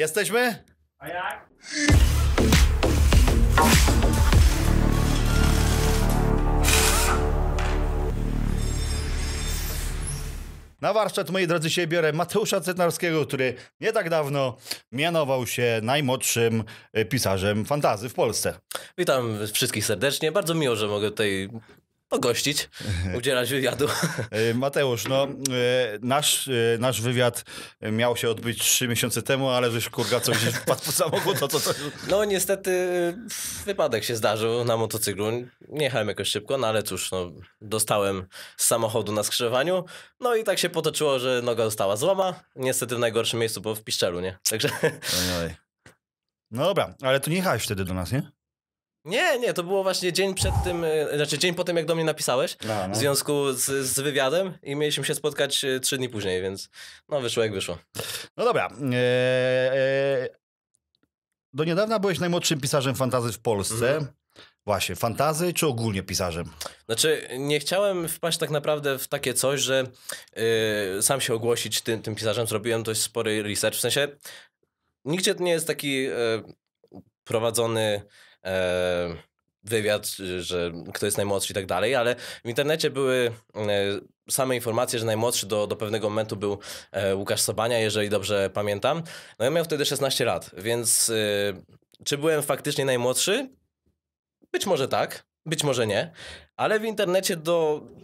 Jesteśmy? A jak? Na warsztat, moi drodzy, dzisiaj biorę Mateusza Cetnarskiego, który nie tak dawno mianował się najmłodszym pisarzem fantasy w Polsce. Witam wszystkich serdecznie. Bardzo miło, że mogę tutaj pogościć, udzielać wywiadu. Mateusz, no nasz wywiad miał się odbyć 3 miesiące temu, ale żeś kurwa coś wpadł po samochód. To... No niestety wypadek się zdarzył na motocyklu. Nie jechałem jakoś szybko, no ale cóż, no, dostałem z samochodu na skrzyżowaniu. No i tak się potoczyło, że noga została złama. Niestety w najgorszym miejscu, bo w Piszczelu, nie? Także... Ojej. No dobra, ale tu nie jechałeś wtedy do nas, nie? Nie, nie, to było właśnie dzień przed tym, znaczy dzień po tym, jak do mnie napisałeś, w związku z wywiadem i mieliśmy się spotkać 3 dni później, więc no wyszło jak wyszło. No dobra. Do niedawna byłeś najmłodszym pisarzem fantasy w Polsce. Mhm. Właśnie, fantasy czy ogólnie pisarzem? Znaczy, nie chciałem wpaść tak naprawdę w takie coś, że sam się ogłosić tym pisarzem. Zrobiłem dość spory research, w sensie nigdzie nie jest taki prowadzony... wywiad, że kto jest najmłodszy i tak dalej, ale w internecie były same informacje, że najmłodszy do pewnego momentu był Łukasz Sobania, jeżeli dobrze pamiętam. No ja miał wtedy 16 lat, więc czy byłem faktycznie najmłodszy? Być może tak, być może nie, ale w internecie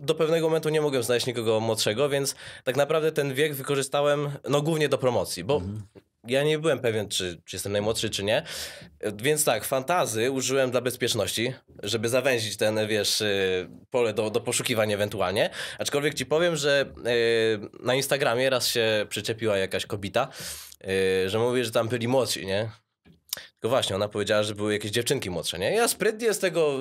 do pewnego momentu nie mogłem znaleźć nikogo młodszego, więc tak naprawdę ten wiek wykorzystałem no głównie do promocji, bo ja nie byłem pewien, czy jestem najmłodszy, czy nie. Więc tak, fantasy użyłem dla bezpieczności, żeby zawęzić ten, wiesz, pole do poszukiwań ewentualnie. Aczkolwiek ci powiem, że na Instagramie raz się przyczepiła jakaś kobieta, że mówi, że tam byli młodsi, nie? Tylko właśnie, ona powiedziała, że były jakieś dziewczynki młodsze, nie? Ja sprytnie z tego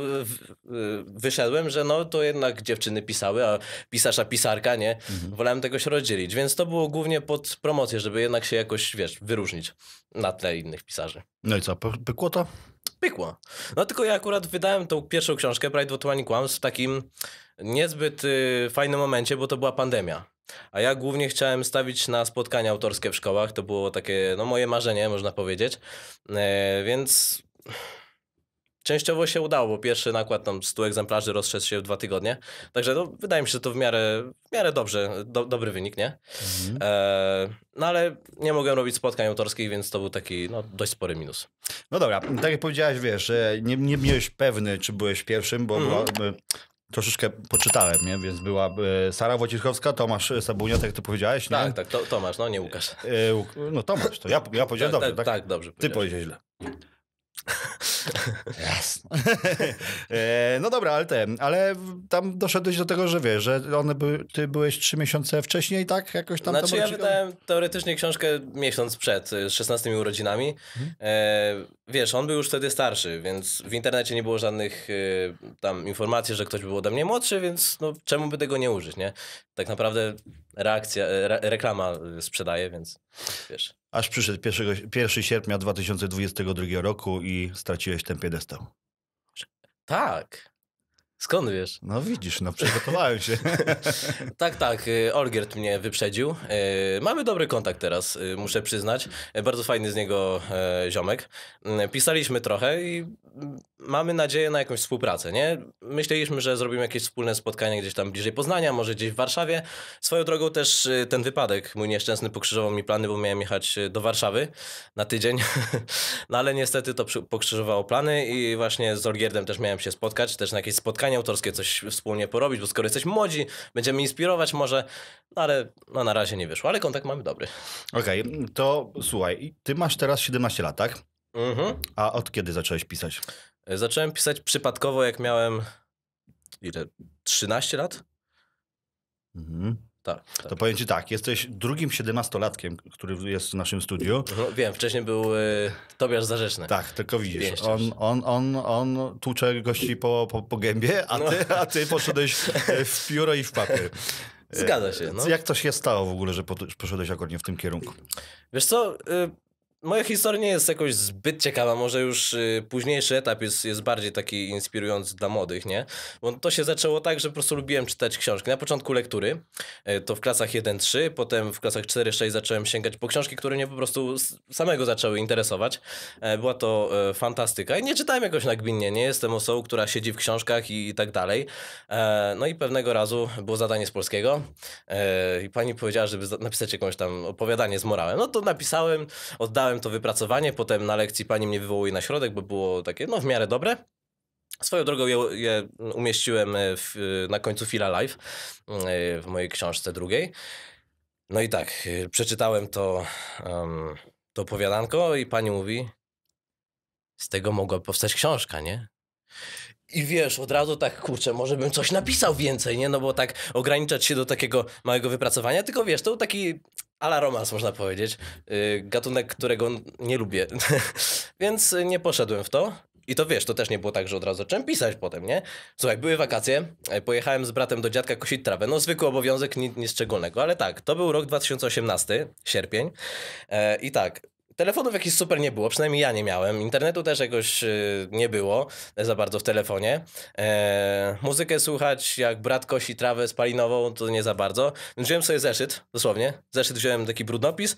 wyszedłem, że no to jednak dziewczyny pisały, a pisarz, a pisarka, nie? Wolałem tego się rozdzielić, więc to było głównie pod promocję, żeby jednak się jakoś, wiesz, wyróżnić na tle innych pisarzy. No i co, pykło to? Pykło. No tylko ja akurat wydałem tą pierwszą książkę, Pride of Twenty Cuums, w takim niezbyt fajnym momencie, bo to była pandemia. A ja głównie chciałem stawić na spotkania autorskie w szkołach. To było takie, no, moje marzenie, można powiedzieć. Więc częściowo się udało, bo pierwszy nakład tam 100 egzemplarzy rozszedł się w 2 tygodnie. Także no, wydaje mi się, że to w miarę dobrze, dobry wynik, nie? No ale nie mogłem robić spotkań autorskich, więc to był taki no, dość spory minus. No dobra, tak jak powiedziałeś, wiesz, nie byłeś pewny, czy byłeś pierwszym, bo... Troszeczkę poczytałem, nie? Więc była Sara Wojciechowska, Tomasz Sabuniotek, to powiedziałeś, nie? Tak, tak, Tomasz, no nie Łukasz. No Tomasz, to ja powiedziałem dobrze, tak? Tak, dobrze. Ty powiedziałeś źle. Jasne. No dobra, ale tam doszedłeś do tego, że wiesz, że ty byłeś 3 miesiące wcześniej, tak? Jakoś tam. Znaczy ja wydałem teoretycznie książkę miesiąc przed, z 16 urodzinami. Wiesz, on był już wtedy starszy, więc w internecie nie było żadnych tam informacji, że ktoś był ode mnie młodszy, więc no, czemu by tego nie użyć, nie? Tak naprawdę reklama sprzedaje, więc wiesz. Aż przyszedł 1 sierpnia 2022 roku i straciłeś ten piedestał. Tak. Skąd wiesz? No widzisz, no przygotowałem się. Tak, tak. Olgierd mnie wyprzedził. Mamy dobry kontakt teraz, muszę przyznać. Bardzo fajny z niego ziomek. Pisaliśmy trochę i mamy nadzieję na jakąś współpracę, nie? Myśleliśmy, że zrobimy jakieś wspólne spotkanie gdzieś tam bliżej Poznania, może gdzieś w Warszawie. Swoją drogą też ten wypadek mój nieszczęsny pokrzyżował mi plany, bo miałem jechać do Warszawy na tydzień. No ale niestety to pokrzyżowało plany i właśnie z Olgierdem też miałem się spotkać, też na jakieś spotkanie autorskie coś wspólnie porobić, bo skoro jesteśmy młodzi, będziemy inspirować może, no ale no, na razie nie wyszło, ale kontakt mamy dobry. Okej, to słuchaj, ty masz teraz 17 lat, tak? A od kiedy zacząłeś pisać? Zacząłem pisać przypadkowo, jak miałem ile? 13 lat? Tak, tak. To powiem ci tak, jesteś drugim 17-latkiem, który jest w naszym studiu. Wiem, wcześniej był Tobiasz Zarzeczny. Tak, tylko widzisz, on tłucze gości po gębie, a ty, no. A ty poszedłeś w pióro i w papier. Zgadza się. No. Jak to się stało w ogóle, że poszedłeś akurat nie w tym kierunku? Wiesz co... moja historia nie jest jakoś zbyt ciekawa, może już późniejszy etap jest bardziej taki inspirujący dla młodych, nie? Bo to się zaczęło tak, że po prostu lubiłem czytać książki. Na początku lektury, to w klasach 1-3, potem w klasach 4-6 zacząłem sięgać po książki, które mnie po prostu samego zaczęły interesować. Była to fantastyka i nie czytałem jakoś nagminnie, nie jestem osobą, która siedzi w książkach i tak dalej. No i pewnego razu było zadanie z polskiego i pani powiedziała, żeby napisać jakąś tam opowiadanie z morałem. No to napisałem, oddałem to wypracowanie, potem na lekcji pani mnie wywołuje na środek, bo było takie no w miarę dobre. Swoją drogą je umieściłem na końcu Feel Alive w mojej książce drugiej. No i tak, przeczytałem to opowiadanko i pani mówi, z tego mogła powstać książka, nie? I wiesz, od razu tak, kurczę, może bym coś napisał więcej, nie? No bo tak ograniczać się do takiego małego wypracowania, tylko wiesz, to był taki a la romans, można powiedzieć. Gatunek, którego nie lubię. Więc nie poszedłem w to. I to wiesz, to też nie było tak, że od razu zacząłem pisać potem, nie? Słuchaj, były wakacje, pojechałem z bratem do dziadka kosić trawę. No zwykły obowiązek, nic szczególnego, ale tak, to był rok 2018, sierpień. I tak, telefonów jakichś super nie było, przynajmniej ja nie miałem. Internetu też jakoś nie było za bardzo w telefonie. Muzykę słuchać, jak brat kosi trawę spalinową, to nie za bardzo. Wziąłem sobie zeszyt, dosłownie. Zeszyt wziąłem taki brudnopis,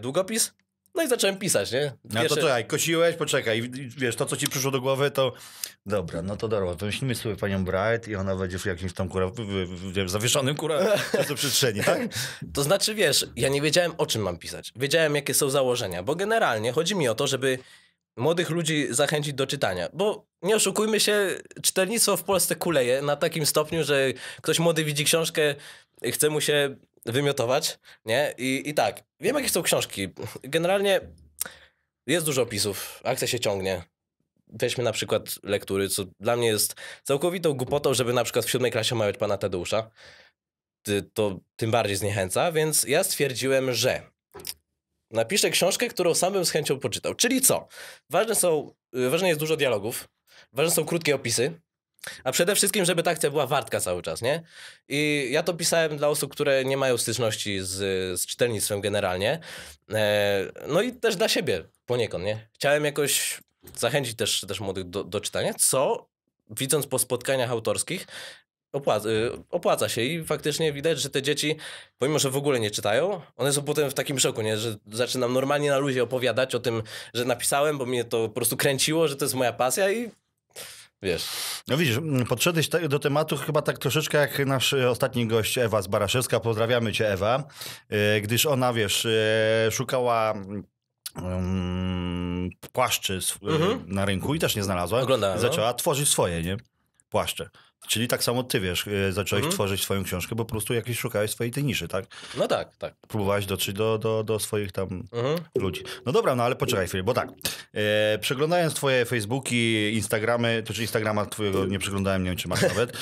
długopis. No i zacząłem pisać, nie? No to czekaj, kosiłeś, poczekaj. I wiesz, to co ci przyszło do głowy to... Dobra, no to dobra, wymyślimy sobie panią Bright i ona będzie w jakimś tam zawieszonym w przestrzeni, tak? To znaczy wiesz, ja nie wiedziałem o czym mam pisać. Wiedziałem jakie są założenia, bo generalnie chodzi mi o to, żeby młodych ludzi zachęcić do czytania, bo nie oszukujmy się, czytelnictwo w Polsce kuleje na takim stopniu, że ktoś młody widzi książkę, chce mu się wymiotować, nie? I tak, wiem jakie są książki. Generalnie jest dużo opisów, akcja się ciągnie. Weźmy na przykład lektury, co dla mnie jest całkowitą głupotą, żeby na przykład w 7 klasie omawiać pana Tadeusza. To tym bardziej zniechęca, więc ja stwierdziłem, że napiszę książkę, którą sam bym z chęcią poczytał. Czyli co? Ważne jest dużo dialogów, ważne są krótkie opisy, a przede wszystkim, żeby ta akcja była wartka cały czas, nie? I ja to pisałem dla osób, które nie mają styczności z czytelnictwem generalnie. No i też dla siebie poniekąd, nie? Chciałem jakoś zachęcić też młodych do czytania, co widząc po spotkaniach autorskich opłaca się i faktycznie widać, że te dzieci, pomimo że w ogóle nie czytają, one są potem w takim szoku, nie? Że zaczynam normalnie na luzie opowiadać o tym, że napisałem, bo mnie to po prostu kręciło, że to jest moja pasja i... Wiesz. No widzisz, podszedłeś do tematu chyba tak troszeczkę jak nasz ostatni gość Ewa Zbaraszewska, pozdrawiamy cię Ewa, gdyż ona, wiesz, szukała płaszczy na rynku i też nie znalazła. Oglądałem, zaczęła tworzyć swoje, nie? Płaszcze. Czyli tak samo ty, wiesz, zacząłeś tworzyć swoją książkę, bo po prostu jakieś szukałeś swojej tej niszy, tak? No tak, tak. Próbowałeś dotrzeć do swoich tam ludzi. No dobra, no ale poczekaj chwilę, bo tak, przeglądając twoje Facebooki, Instagramy, to czy Instagrama twojego nie przeglądałem, nie wiem czy masz nawet.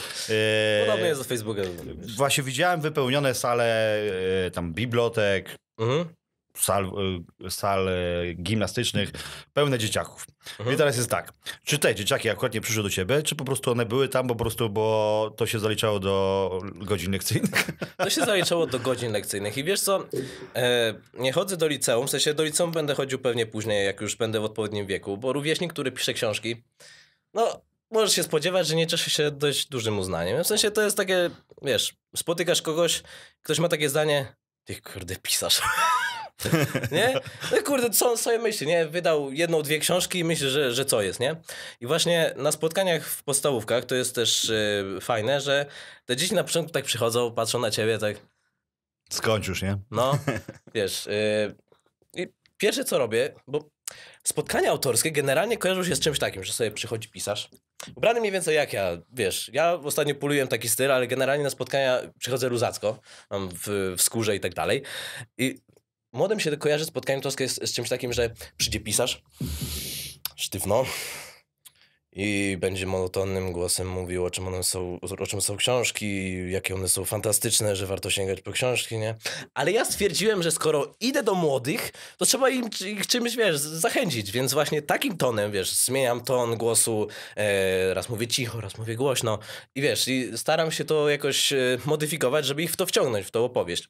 Podobnie jest do Facebooka. Właśnie widziałem wypełnione sale tam bibliotek, sal gimnastycznych, pełne dzieciaków. I teraz jest tak, czy te dzieciaki akurat nie przyszły do ciebie, czy po prostu one były tam, bo to się zaliczało do godzin lekcyjnych? To się zaliczało do godzin lekcyjnych i wiesz co, nie chodzę do liceum, w sensie do liceum będę chodził pewnie później, jak już będę w odpowiednim wieku, bo rówieśnik, który pisze książki, no... Możesz się spodziewać, że nie cieszy się dość dużym uznaniem. W sensie to jest takie, wiesz, spotykasz kogoś, ktoś ma takie zdanie, ty kurde pisarz. Nie? No kurde, co on sobie myśli, nie? Wydał jedną, dwie książki i myśli, że co jest, nie? I właśnie na spotkaniach w podstawówkach to jest też fajne, że te dzieci na początku tak przychodzą, patrzą na ciebie, tak... Skończ już, nie? No, wiesz... I pierwsze co robię, bo... Spotkania autorskie generalnie kojarzą się z czymś takim, że sobie przychodzi pisarz. Ubrany mniej więcej jak ja, wiesz, ja ostatnio poluję taki styl, ale generalnie na spotkania przychodzę luzacko, mam w skórze i tak dalej. I młodym się kojarzy spotkanie autorskie z czymś takim, że przyjdzie pisarz, sztywno, i będzie monotonnym głosem mówił, o czym są książki, jakie one są fantastyczne, że warto sięgać po książki, nie? Ale ja stwierdziłem, że skoro idę do młodych, to trzeba ich czymś, wiesz, zachęcić. Więc właśnie takim tonem, wiesz, zmieniam ton głosu, raz mówię cicho, raz mówię głośno. I wiesz, staram się to jakoś modyfikować, żeby ich w to wciągnąć, w tą opowieść.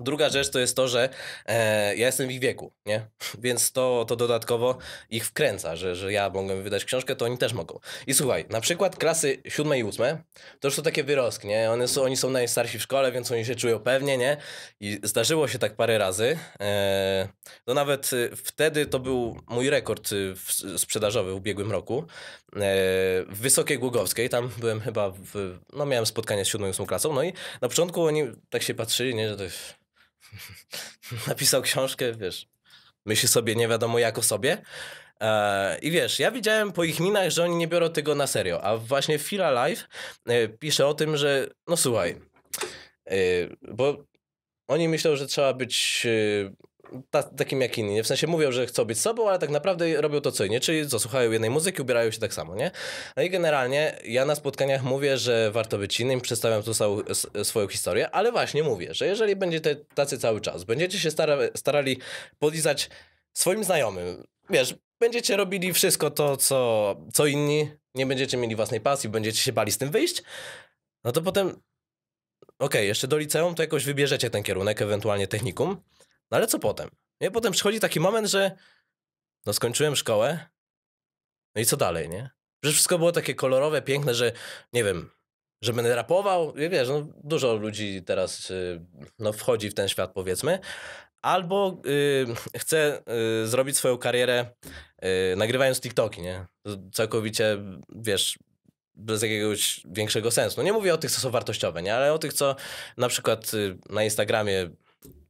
Druga rzecz to jest to, że ja jestem w ich wieku, nie? Więc to dodatkowo ich wkręca, że ja mogę wydać książkę, to oni też mogą. I słuchaj, na przykład klasy 7. i 8 to już są takie wyrostki, nie? Oni są najstarsi w szkole, więc oni się czują pewnie, nie? I zdarzyło się tak parę razy. No nawet wtedy to był mój rekord sprzedażowy w ubiegłym roku. W Wysokiej Głogowskiej, tam byłem chyba, miałem spotkanie z 7. i 8 klasą, no i na początku oni tak się patrzyli, nie? Że to jest... Napisał książkę, wiesz, myśli sobie nie wiadomo jak o sobie. I wiesz, ja widziałem po ich minach, że oni nie biorą tego na serio. A właśnie Feel Alive pisze o tym, że no słuchaj, bo oni myślą, że trzeba być takim jak inni, nie? W sensie mówią, że chcą być sobą, ale tak naprawdę robią to co inne, czyli co, słuchają jednej muzyki, ubierają się tak samo, nie? No i generalnie ja na spotkaniach mówię, że warto być innym, przedstawiam tu całą swoją historię, ale właśnie mówię, że jeżeli będziecie tacy cały czas, będziecie się starali podlizać swoim znajomym, wiesz, będziecie robili wszystko to, co inni, nie będziecie mieli własnej pasji, będziecie się bali z tym wyjść, no to potem, okej, jeszcze do liceum to jakoś wybierzecie ten kierunek, ewentualnie technikum. No ale co potem? Nie? Potem przychodzi taki moment, że no skończyłem szkołę, no i co dalej, nie? Przecież wszystko było takie kolorowe, piękne, że nie wiem, że będę rapował, nie wiesz, no dużo ludzi teraz no, wchodzi w ten świat, powiedzmy, albo chce zrobić swoją karierę nagrywając TikToki, nie? Całkowicie, wiesz... bez jakiegoś większego sensu. No nie mówię o tych, co są wartościowe, nie? Ale o tych, co na przykład na Instagramie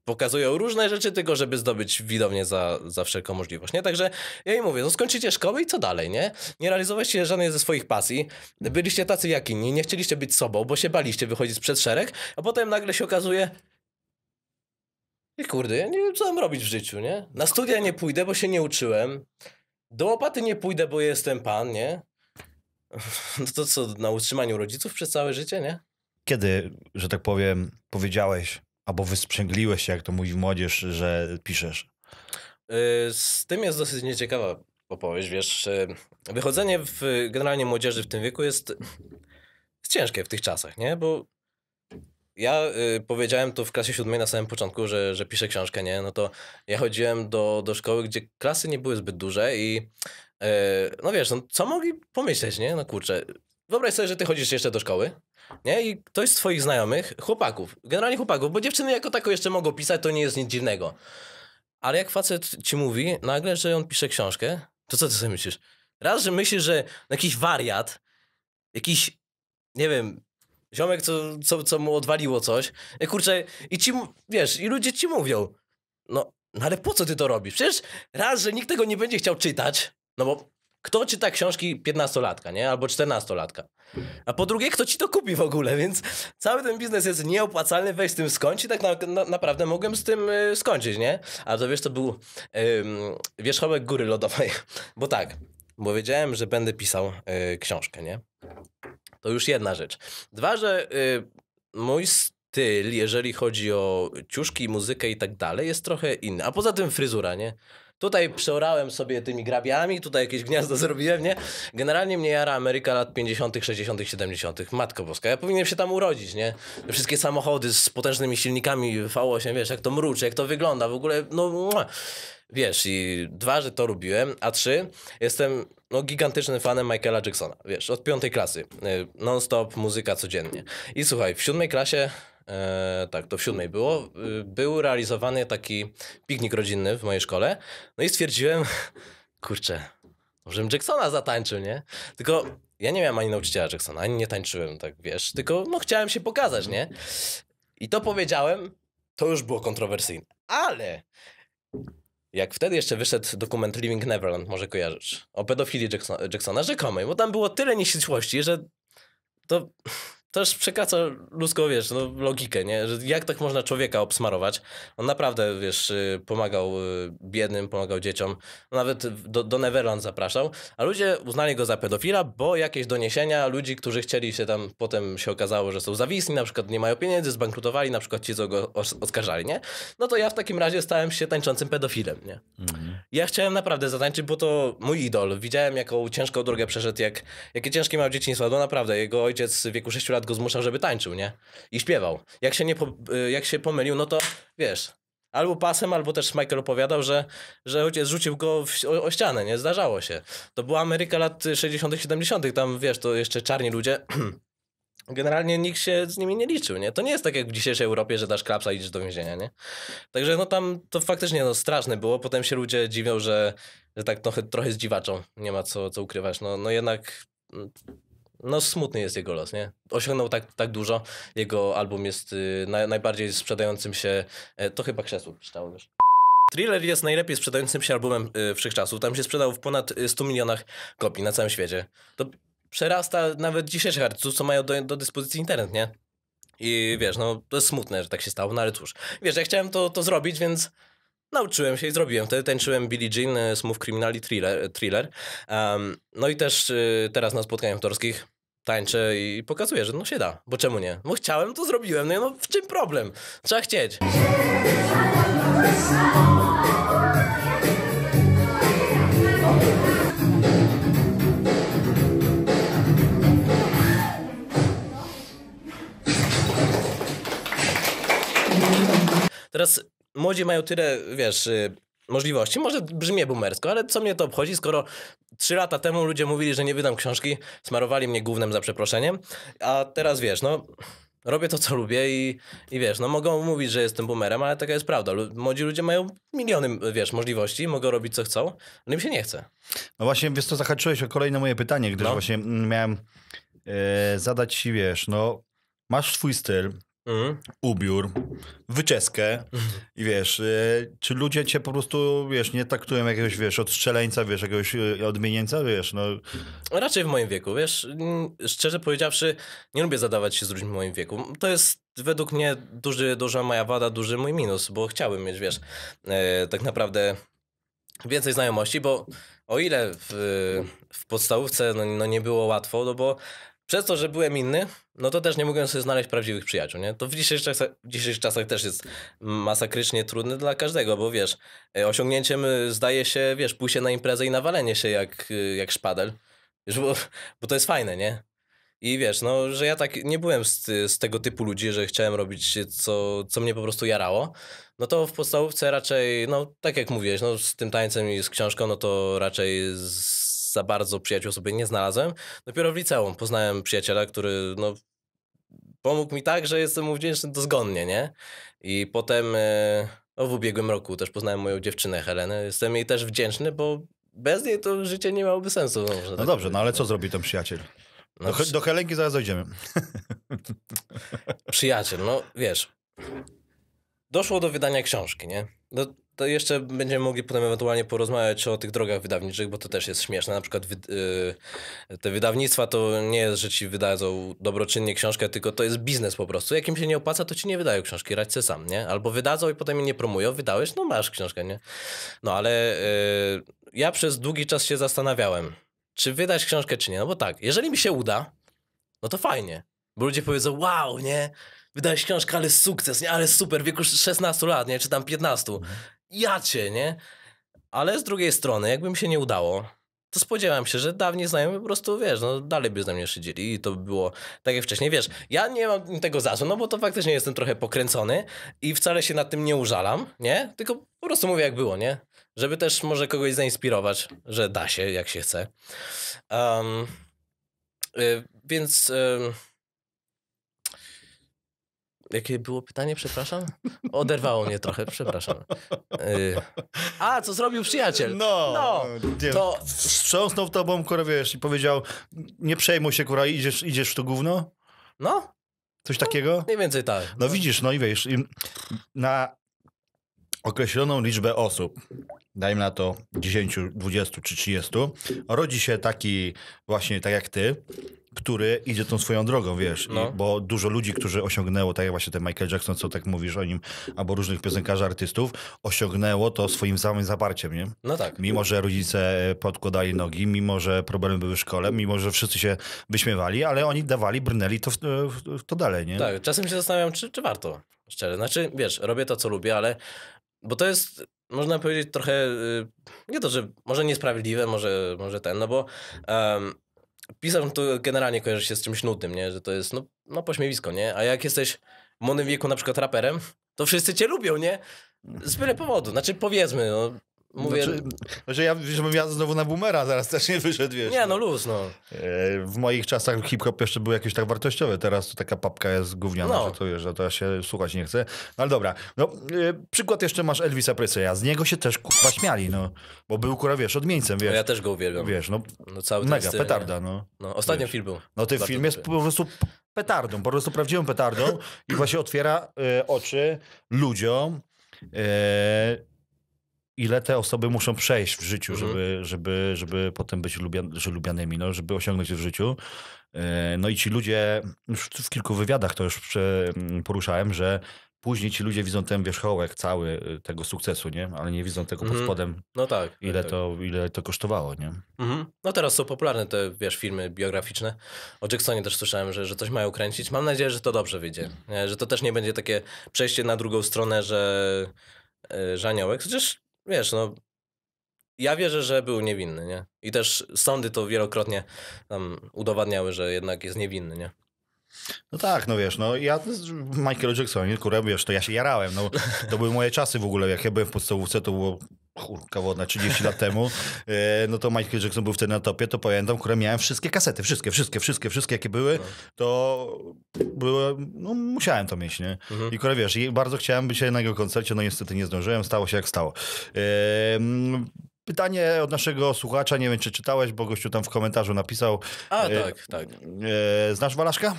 pokazują różne rzeczy, tylko żeby zdobyć widownię za wszelką możliwość, nie? Także ja im mówię, no skończycie szkołę i co dalej, nie? Nie realizowaliście żadnej ze swoich pasji, byliście tacy jak inni, nie chcieliście być sobą, bo się baliście wychodzić przed szereg, a potem nagle się okazuje... I kurde, ja nie wiem, co mam robić w życiu, nie? Na studia nie pójdę, bo się nie uczyłem. Do łopaty nie pójdę, bo jestem pan, nie? No to co, na utrzymaniu rodziców przez całe życie, nie? Kiedy, że tak powiem, powiedziałeś albo wysprzęgliłeś się, jak to mówi młodzież, że piszesz? Z tym jest dosyć nieciekawa opowieść, wiesz. Wychodzenie generalnie młodzieży w tym wieku jest ciężkie w tych czasach, nie? Bo ja powiedziałem to w klasie 7 na samym początku, że piszę książkę, nie? No to ja chodziłem do szkoły, gdzie klasy nie były zbyt duże i no wiesz, no, co mogli pomyśleć, nie? No kurczę, wyobraź sobie, że ty chodzisz jeszcze do szkoły, nie? I ktoś z twoich znajomych, generalnie chłopaków, bo dziewczyny jako tako jeszcze mogą pisać, to nie jest nic dziwnego. Ale jak facet ci mówi nagle, że on pisze książkę, to co ty sobie myślisz? Raz, że myślisz, że jakiś wariat, jakiś, nie wiem, ziomek, co mu odwaliło coś, kurczę, i ci, wiesz, i ludzie ci mówią, no ale po co ty to robisz? Przecież raz, że nikt tego nie będzie chciał czytać, no bo kto czyta książki 15-latka, nie? Albo 14-latka. A po drugie, kto ci to kupi w ogóle, więc cały ten biznes jest nieopłacalny, weź z tym skończ i tak naprawdę mogłem z tym skończyć, nie? A to wiesz, to był wierzchołek góry lodowej, bo wiedziałem, że będę pisał książkę, nie? To już jedna rzecz. Dwa, że mój styl, jeżeli chodzi o ciuszki, muzykę i tak dalej, jest trochę inny. A poza tym fryzura, nie? Tutaj przeorałem sobie tymi grabiami, tutaj jakieś gniazdo zrobiłem, nie? Generalnie mnie jara Ameryka lat 50., 60., 70. Matko boska, ja powinienem się tam urodzić, nie? Wszystkie samochody z potężnymi silnikami V8, wiesz, jak to mruczy, jak to wygląda, w ogóle, no... Wiesz, i dwa, że to robiłem, a trzy, jestem gigantycznym fanem Michaela Jacksona, wiesz, od 5. klasy, non-stop, muzyka codziennie. I słuchaj, w 7. klasie, w 7. było, był realizowany taki piknik rodzinny w mojej szkole, no i stwierdziłem, kurczę, żebym Jacksona zatańczył, nie? Tylko ja nie miałem ani nauczyciela Jacksona, ani nie tańczyłem, tak wiesz, tylko chciałem się pokazać, nie? I to powiedziałem, to już było kontrowersyjne, ale... Jak wtedy jeszcze wyszedł dokument Leaving Neverland, może kojarzysz, o pedofilii Jacksona rzekomej, bo tam było tyle nieścisłości, że to też przekracza ludzką, wiesz, logikę, nie? Że jak tak można człowieka obsmarować? On naprawdę, wiesz, pomagał biednym, pomagał dzieciom, nawet do Neverland zapraszał, a ludzie uznali go za pedofila, bo jakieś doniesienia ludzi, którzy chcieli się tam, potem się okazało, że są zawisni, na przykład nie mają pieniędzy, zbankrutowali, na przykład ci, co go oskarżali, nie? No to ja w takim razie stałem się tańczącym pedofilem, nie? Mhm. Ja chciałem naprawdę zatańczyć, bo to mój idol. Widziałem, jaką ciężką drogę przeszedł, jakie ciężkie miał dzieciństwo, no naprawdę, jego ojciec w wieku 6 lat akurat go zmuszam, żeby tańczył, nie? I śpiewał. Jak się pomylił, no to wiesz, albo pasem, albo też Michael opowiadał, że ojciec rzucił go o ścianę, nie? Zdarzało się. To była Ameryka lat 60., 70., tam wiesz, to jeszcze czarni ludzie. Generalnie nikt się z nimi nie liczył, nie? To nie jest tak jak w dzisiejszej Europie, że dasz klapsa i idziesz do więzienia, nie? Także no tam to faktycznie no, straszne było. Potem się ludzie dziwią, że tak no, trochę zdziwaczą. Nie ma co ukrywać. No jednak no smutny jest jego los, nie? Osiągnął tak dużo. Jego album jest najbardziej sprzedającym się... To chyba Krzesło czytałem już. Thriller jest najlepiej sprzedającym się albumem wszechczasów. Tam się sprzedał w ponad 100 milionach kopii na całym świecie. To... Przerasta nawet dzisiejszych artystów, co mają do dyspozycji internet, nie? I wiesz, no to jest smutne, że tak się stało, no ale cóż. Wiesz, ja chciałem to zrobić, więc nauczyłem się i zrobiłem. Wtedy tańczyłem Billie Jean, Smooth Criminal i Thriller. No i też teraz na spotkaniach autorskich tańczę i pokazuję, że no się da. Bo czemu nie? Bo chciałem, to zrobiłem. No, no w czym problem? Trzeba chcieć. Teraz młodzi mają tyle, wiesz, możliwości. Może brzmi boomersko, ale co mnie to obchodzi, skoro 3 lata temu ludzie mówili, że nie wydam książki, smarowali mnie gównem za przeproszeniem, a teraz wiesz, no robię to, co lubię i wiesz, no mogą mówić, że jestem boomerem, ale taka jest prawda. Młodzi ludzie mają miliony, wiesz, możliwości, mogą robić, co chcą, ale im się nie chce. No właśnie, wiesz co, zahaczyłeś o kolejne moje pytanie, gdyż właśnie miałem zadać ci, wiesz, no masz swój styl, ubiór, wyczeskę i wiesz, czy ludzie cię po prostu, wiesz, nie traktują jakiegoś, wiesz, odstrzeleńca, wiesz, jakiegoś odmiennieńca, wiesz, no. Raczej w moim wieku, wiesz, szczerze powiedziawszy, nie lubię zadawać się z ludźmi w moim wieku. To jest według mnie duża moja wada, duży mój minus, bo chciałbym mieć, wiesz, tak naprawdę więcej znajomości, bo o ile w podstawówce no nie było łatwo, no bo przez to, że byłem inny, no to też nie mogłem sobie znaleźć prawdziwych przyjaciół, nie? To w dzisiejszych czasach też jest masakrycznie trudne dla każdego, bo wiesz, osiągnięciem zdaje się, wiesz, pójście na imprezę i nawalenie się jak szpadel, wiesz, bo to jest fajne, nie? I wiesz, no, że ja tak nie byłem z tego typu ludzi, że chciałem robić co mnie po prostu jarało, no to w podstawówce raczej, no tak jak mówiłeś, no z tym tańcem i z książką, no to raczej za bardzo przyjaciół sobie nie znalazłem. Dopiero w liceum poznałem przyjaciela, który no, pomógł mi tak, że jestem mu wdzięczny dozgonnie, nie? I potem w ubiegłym roku też poznałem moją dziewczynę Helenę. Jestem jej też wdzięczny, bo bez niej to życie nie miałoby sensu. No, tak dobrze, no ale co zrobi ten przyjaciel? No, do Helenki zaraz dojdziemy. Przyjaciel, no wiesz. Doszło do wydania książki, nie? To jeszcze będziemy mogli potem ewentualnie porozmawiać o tych drogach wydawniczych, bo to też jest śmieszne. Na przykład te wydawnictwa to nie jest, że ci wydadzą dobroczynnie książkę, tylko to jest biznes po prostu. Jak im się nie opłaca, to ci nie wydają książki, radź se sam, nie? Albo wydadzą i potem jej nie promują, wydałeś, no masz książkę, nie? No ale ja przez długi czas się zastanawiałem, czy wydać książkę, czy nie. No bo tak, jeżeli mi się uda, no to fajnie, bo ludzie powiedzą, wow, nie? Wydałeś książkę, ale sukces, nie? Ale super, w wieku 16 lat, nie? Czy tam 15. Ja cię, nie? Ale z drugiej strony, jakby mi się nie udało, to spodziewałem się, że dawniej znajomi po prostu, wiesz, no dalej by ze mnie szydzili i to by było tak jak wcześniej, wiesz. Ja nie mam tego zasu, no bo to faktycznie jestem trochę pokręcony i wcale się nad tym nie użalam, nie? Tylko po prostu mówię jak było, nie? Żeby też może kogoś zainspirować, że da się, jak się chce. Więc... Jakie było pytanie, przepraszam? Oderwało mnie trochę, przepraszam. A, co zrobił przyjaciel? No to... Wstrząsnął tobą, kurwa, wiesz, i powiedział, nie przejmuj się, kurwa, idziesz w to gówno? No. Coś takiego? Mniej więcej tak. No widzisz, no i wiesz, na określoną liczbę osób, dajmy na to 10, 20 czy 30, rodzi się taki właśnie, tak jak ty, który idzie tą swoją drogą, wiesz, no. Bo dużo ludzi, którzy osiągnęło, tak jak właśnie ten Michael Jackson, co tak mówisz o nim, albo różnych piosenkarzy, artystów, osiągnęło to swoim samym zaparciem, nie? No tak. Mimo, że rodzice podkładali nogi, mimo, że problemy były w szkole, mimo, że wszyscy się wyśmiewali, ale oni dawali, brnęli to dalej, nie? Tak, czasem się zastanawiam, czy warto, szczerze. Znaczy, wiesz, robię to, co lubię, ale... Bo to jest, można powiedzieć, trochę... Nie to, że może niesprawiedliwe, może ten, no bo... pisarz to generalnie kojarzy się z czymś nudnym, nie? Że to jest no pośmiewisko, nie? A jak jesteś w młodym wieku na przykład raperem, to wszyscy cię lubią, nie? Z byle powodu. Znaczy powiedzmy, no. Mówię... Znaczy ja, żebym ja znowu na boomera zaraz też nie wyszedł, wiesz. Nie, no luz, no. W moich czasach hip-hop jeszcze był jakieś tak wartościowy, teraz to taka papka jest gówniana, no. Że to ja się słuchać nie chcę. No ale dobra, no przykład jeszcze masz Elvisa Presleya, z niego się też kurwa śmiali, no. Bo był kurwa, wiesz, odmieńcem, wiesz. No ja też go uwielbiam. Wiesz, no cały mega, styl, petarda, no. No ostatnio film był. No ten film jest po prostu... petardą, po prostu prawdziwą petardą i właśnie otwiera oczy ludziom, ile te osoby muszą przejść w życiu, żeby potem być lubianymi, no, żeby osiągnąć je w życiu. No i ci ludzie, już w kilku wywiadach to już poruszałem, że później ci ludzie widzą ten wierzchołek cały tego sukcesu, nie? Ale nie widzą tego pod spodem. No tak. Ile to kosztowało, nie? No teraz są popularne te, wiesz, filmy biograficzne. O Jacksonie też słyszałem, że coś mają kręcić. Mam nadzieję, że to dobrze wyjdzie. Że to też nie będzie takie przejście na drugą stronę, że aniołek. Przecież, wiesz, no... Ja wierzę, że był niewinny, nie? I też sądy to wielokrotnie tam udowadniały, że jednak jest niewinny, nie? No tak, no wiesz, no ja Michael Jackson, kurwa, wiesz, to ja się jarałem, no to były moje czasy w ogóle, jak ja byłem w podstawówce, to było kurka wodna 30 lat temu, no to Michael Jackson był wtedy na topie, to pamiętam, kurwa, miałem wszystkie kasety, wszystkie jakie były, to byłem, no musiałem to mieć, nie? I kurwa, wiesz, bardzo chciałem być na jego koncercie, no niestety nie zdążyłem, stało się jak stało. Pytanie od naszego słuchacza, nie wiem czy czytałeś, bo gościu tam w komentarzu napisał. A tak, tak. Znasz Walaszka?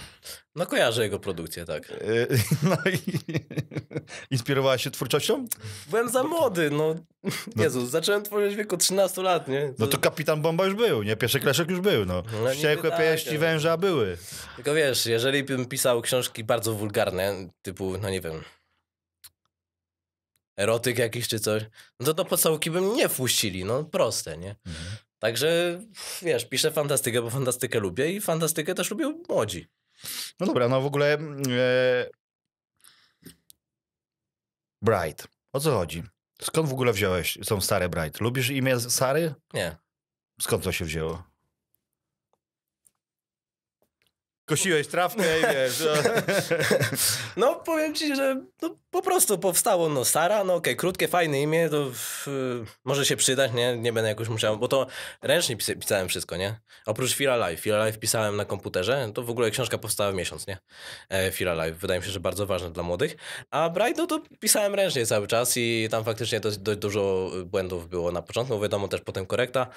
No kojarzę jego produkcję, tak. No i inspirowałaś się twórczością? Byłem za młody, no. Jezus, zacząłem tworzyć w wieku 13 lat, nie? To... No to Kapitan Bomba już był, nie? Pierwszy Kleszek już był, no. Wściekłe pieści węża były. Tylko wiesz, jeżeli bym pisał książki bardzo wulgarne, typu, no nie wiem... erotyk jakiś czy coś, no to do podstawówki bym nie wpuścili, no proste, nie? Także, wiesz, piszę fantastykę, bo fantastykę lubię i fantastykę też lubią młodzi. No dobra, no w ogóle... Bright, o co chodzi? Skąd w ogóle wziąłeś tą Sarę Bright? Lubisz imię Sary? Nie. Skąd to się wzięło? Kosiłeś trawkę i wiesz... No powiem ci, że no, po prostu powstało no Sara, no okej, krótkie, fajne imię, to może się przydać, nie? Nie będę jakoś musiał, bo to ręcznie pisałem wszystko, nie? Oprócz Feel Alive. Feel Alive pisałem na komputerze, to w ogóle książka powstała w miesiąc, nie? Feel Alive, wydaje mi się, że bardzo ważne dla młodych. A Bright, no to pisałem ręcznie cały czas i tam faktycznie dość dużo błędów było na początku, wiadomo, też potem korekta.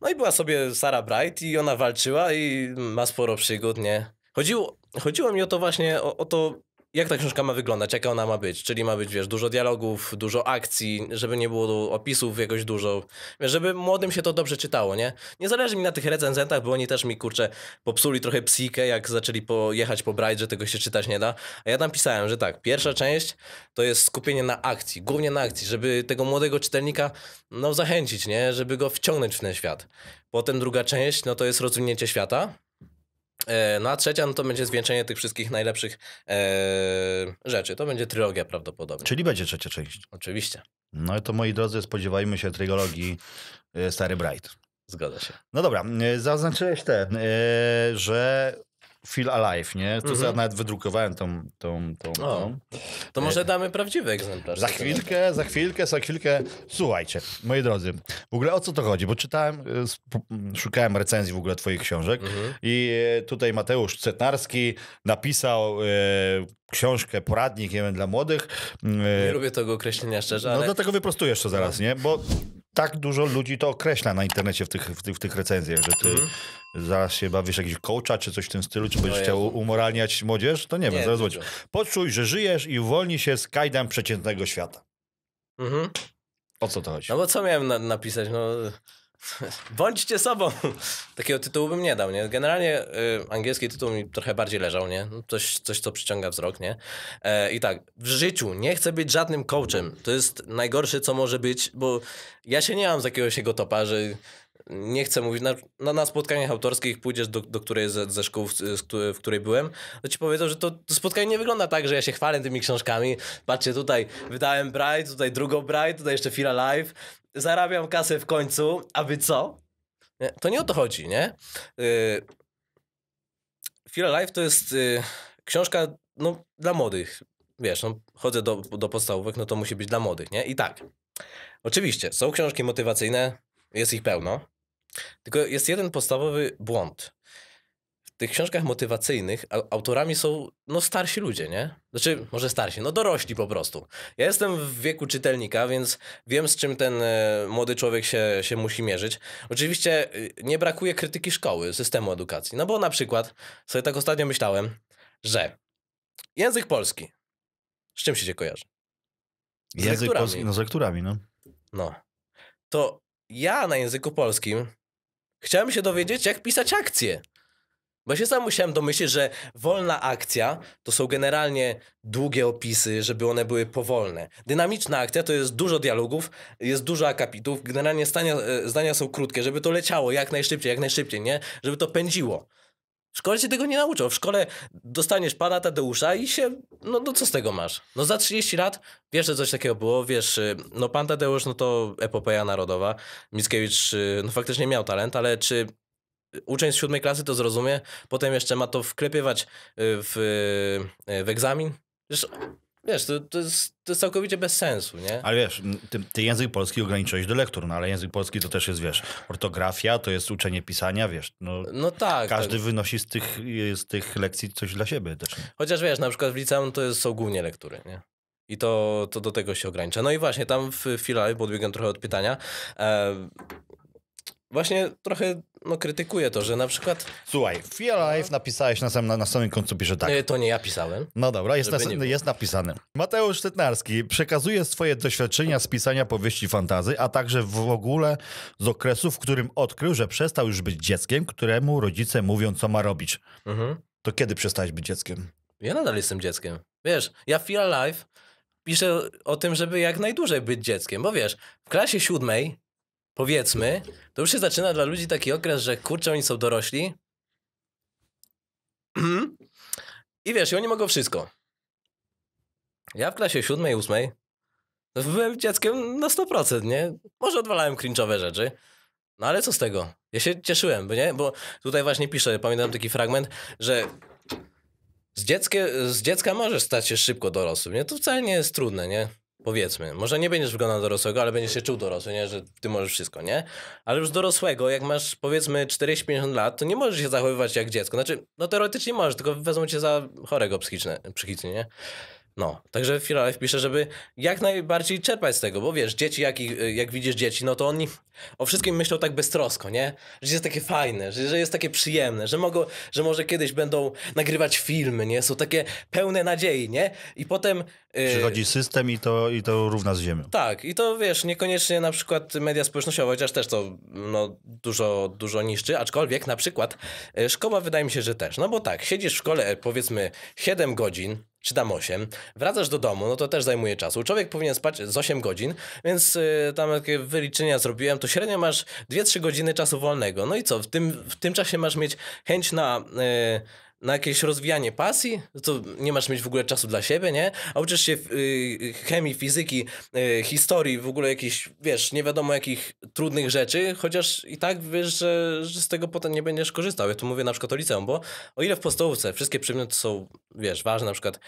No i była sobie Sara Bright i ona walczyła i ma sporo przygód, nie? Chodziło mi o to właśnie, o to, jak ta książka ma wyglądać, jaka ona ma być. Czyli ma być, wiesz, dużo dialogów, dużo akcji, żeby nie było opisów jakoś dużo. Wiesz, żeby młodym się to dobrze czytało, nie? Nie zależy mi na tych recenzentach, bo oni też mi, kurczę, popsuli trochę psikę, jak zaczęli jechać po Bright, że tego się czytać nie da. A ja tam pisałem, że tak, pierwsza część to jest skupienie na akcji, głównie na akcji, żeby tego młodego czytelnika, no, zachęcić, nie? Żeby go wciągnąć w ten świat. Potem druga część, no to jest rozwinięcie świata. No a trzecia, no to będzie zwieńczenie tych wszystkich najlepszych rzeczy. To będzie trylogia prawdopodobnie. Czyli będzie trzecia część. Oczywiście. No i to, moi drodzy, spodziewajmy się trylogii Stary Bright. Zgadza się. No dobra, zaznaczyłeś że Feel Alive, nie? To ja nawet wydrukowałem tą. To może damy prawdziwy egzemplarz. Za chwilkę. Słuchajcie, moi drodzy, w ogóle o co to chodzi? Bo czytałem, szukałem recenzji w ogóle twoich książek i tutaj Mateusz Cetnarski napisał książkę, poradnik, nie wiem, dla młodych. Nie lubię tego określenia szczerze, ale... No dlatego wyprostujesz to zaraz, nie? Bo... Tak dużo ludzi to określa na internecie w tych recenzjach, że ty zaraz się bawisz jakiś coacha czy coś w tym stylu, czy będziesz chciał umoralniać młodzież, to nie wiem, zaraz chodź. Poczuj, że żyjesz i uwolnij się z kajdan przeciętnego świata. O co to chodzi? No bo co miałem napisać? No, bądźcie sobą. Takiego tytułu bym nie dał, nie? Generalnie angielski tytuł mi trochę bardziej leżał, nie? Coś, co przyciąga wzrok, nie? I tak, w życiu nie chcę być żadnym coachem. To jest najgorsze, co może być, bo ja się nie mam z jakiegoś jego topa, że nie chcę mówić. Na spotkaniach autorskich pójdziesz do której ze szkół, w której byłem, to ci powiedzą, że to spotkanie nie wygląda tak, że ja się chwalę tymi książkami. Patrzcie, tutaj wydałem Bright, tutaj drugą Bright, tutaj jeszcze Feel Alive. Zarabiam kasę w końcu, a wy co? To nie o to chodzi, nie? Feel Alive to jest książka no, dla młodych. Wiesz, no, chodzę do podstawówek, no to musi być dla młodych, nie? I tak, oczywiście, są książki motywacyjne, jest ich pełno, tylko jest jeden podstawowy błąd. W tych książkach motywacyjnych autorami są no, starsi ludzie, nie? Znaczy, może starsi, no dorośli po prostu. Ja jestem w wieku czytelnika, więc wiem, z czym ten młody człowiek się musi mierzyć. Oczywiście nie brakuje krytyki szkoły, systemu edukacji. No bo na przykład, sobie tak ostatnio myślałem, że język polski, z czym się kojarzy? Z język lekturami. Polski, no z lekturami, no. No. To ja na języku polskim chciałem się dowiedzieć, jak pisać akcje. Bo się sam musiałem domyślić, że wolna akcja to są generalnie długie opisy, żeby one były powolne. Dynamiczna akcja to jest dużo dialogów, jest dużo akapitów, generalnie zdania są krótkie, żeby to leciało jak najszybciej, nie? Żeby to pędziło. W szkole się tego nie nauczą. W szkole dostaniesz pana Tadeusza i się... No co z tego masz? No za 30 lat wiesz, że coś takiego było, wiesz, no pan Tadeusz, no to epopeja narodowa. Mickiewicz, no faktycznie miał talent, ale czy... Uczeń z 7. klasy to zrozumie, potem jeszcze ma to wklepywać w egzamin. Wiesz, to jest całkowicie bez sensu, nie? Ale wiesz, ty język polski ograniczyłeś do lektur, no ale język polski to też jest, wiesz, ortografia, to jest uczenie pisania, wiesz. No tak. Każdy wynosi z tych lekcji coś dla siebie też. Chociaż wiesz, na przykład w liceum to są głównie lektury, nie? I to do tego się ogranicza. No i właśnie tam w filale, podbiegam trochę od pytania, właśnie trochę no, krytykuję to, że na przykład... Słuchaj, Feel Alive napisałeś na samym końcu, pisze tak. To nie ja pisałem. No dobra, jest napisane. Mateusz Cetnarski przekazuje swoje doświadczenia z pisania powieści fantazy, a także w ogóle z okresu, w którym odkrył, że przestał już być dzieckiem, któremu rodzice mówią, co ma robić. Mhm. To kiedy przestałeś być dzieckiem? Ja nadal jestem dzieckiem. Wiesz, ja Feel Alive piszę o tym, żeby jak najdłużej być dzieckiem, bo wiesz, w klasie 7... Powiedzmy, to już się zaczyna dla ludzi taki okres, że kurczę, oni są dorośli i wiesz, i oni mogą wszystko. Ja w klasie 7, 8 byłem dzieckiem na 100%, nie? Może odwalałem cringe'owe rzeczy, no ale co z tego? Ja się cieszyłem, nie? Bo tutaj właśnie piszę, pamiętam taki fragment, że z dziecka możesz stać się szybko dorosłym, nie? To wcale nie jest trudne, nie? Powiedzmy, może nie będziesz wyglądał dorosłego, ale będziesz się czuł dorosły, nie? Że ty możesz wszystko, nie? Ale już dorosłego, jak masz powiedzmy 40-50 lat, to nie możesz się zachowywać jak dziecko. Znaczy, no teoretycznie możesz, tylko wezmą cię za chorego psychicznie, nie? No, także Feel Alive pisze, żeby jak najbardziej czerpać z tego, bo wiesz, dzieci, jak widzisz dzieci, no to oni o wszystkim myślą tak beztrosko, nie? Że jest takie fajne, że jest takie przyjemne, że może kiedyś będą nagrywać filmy, nie? Są takie pełne nadziei, nie? I potem... Przychodzi system i to równa z ziemią. Tak, i to wiesz, niekoniecznie na przykład media społecznościowe, chociaż też to no, dużo niszczy, aczkolwiek na przykład szkoła wydaje mi się, że też. No bo tak, siedzisz w szkole powiedzmy 7 godzin, czy tam 8, wracasz do domu, no to też zajmuje czasu. Człowiek powinien spać z 8 godzin, więc tam jakie wyliczenia zrobiłem, to średnio masz 2-3 godziny czasu wolnego. No i co, w tym czasie masz mieć chęć na jakieś rozwijanie pasji, to nie masz mieć w ogóle czasu dla siebie, nie? A uczysz się chemii, fizyki, historii, w ogóle jakichś, wiesz, nie wiadomo jakich trudnych rzeczy, chociaż i tak wiesz, że z tego potem nie będziesz korzystał. Ja tu mówię na przykład o liceum, bo o ile w podstawówce wszystkie przedmioty są, wiesz, ważne, na przykład,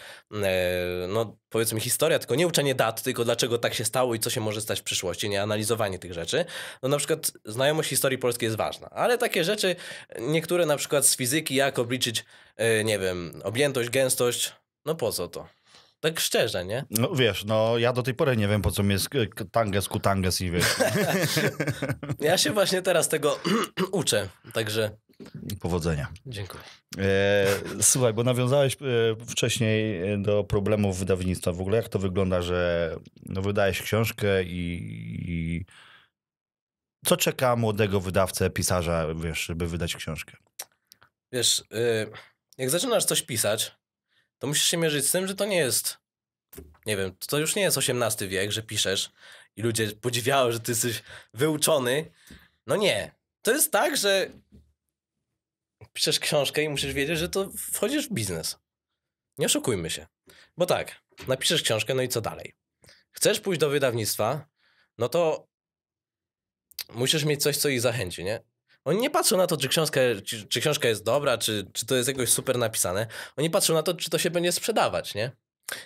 no powiedzmy historia, tylko nie uczenie dat, tylko dlaczego tak się stało i co się może stać w przyszłości, nie? Analizowanie tych rzeczy. No na przykład znajomość historii polskiej jest ważna, ale takie rzeczy, niektóre na przykład z fizyki, jak obliczyć nie wiem, objętość, gęstość, no po co to? Tak szczerze, nie? No wiesz, no ja do tej pory nie wiem, po co mi jest tanges, kutanges i wiesz. Ja się właśnie teraz tego uczę, także... Powodzenia. Dziękuję. Słuchaj, bo nawiązałeś wcześniej do problemów wydawnictwa. W ogóle jak to wygląda, że no, wydajesz książkę i... Co czeka młodego wydawcę, pisarza, wiesz, żeby wydać książkę? Wiesz, jak zaczynasz coś pisać, to musisz się mierzyć z tym, że to nie jest, nie wiem, to już nie jest XVIII wiek, że piszesz i ludzie podziwiają, że ty jesteś wyuczony. No nie. To jest tak, że piszesz książkę i musisz wiedzieć, że to wchodzisz w biznes. Nie oszukujmy się. Bo tak, napiszesz książkę, no i co dalej? Chcesz pójść do wydawnictwa, no to musisz mieć coś, co ich zachęci, nie? Oni nie patrzą na to, czy książka jest dobra, czy to jest jakoś super napisane. Oni patrzą na to, czy to się będzie sprzedawać, nie?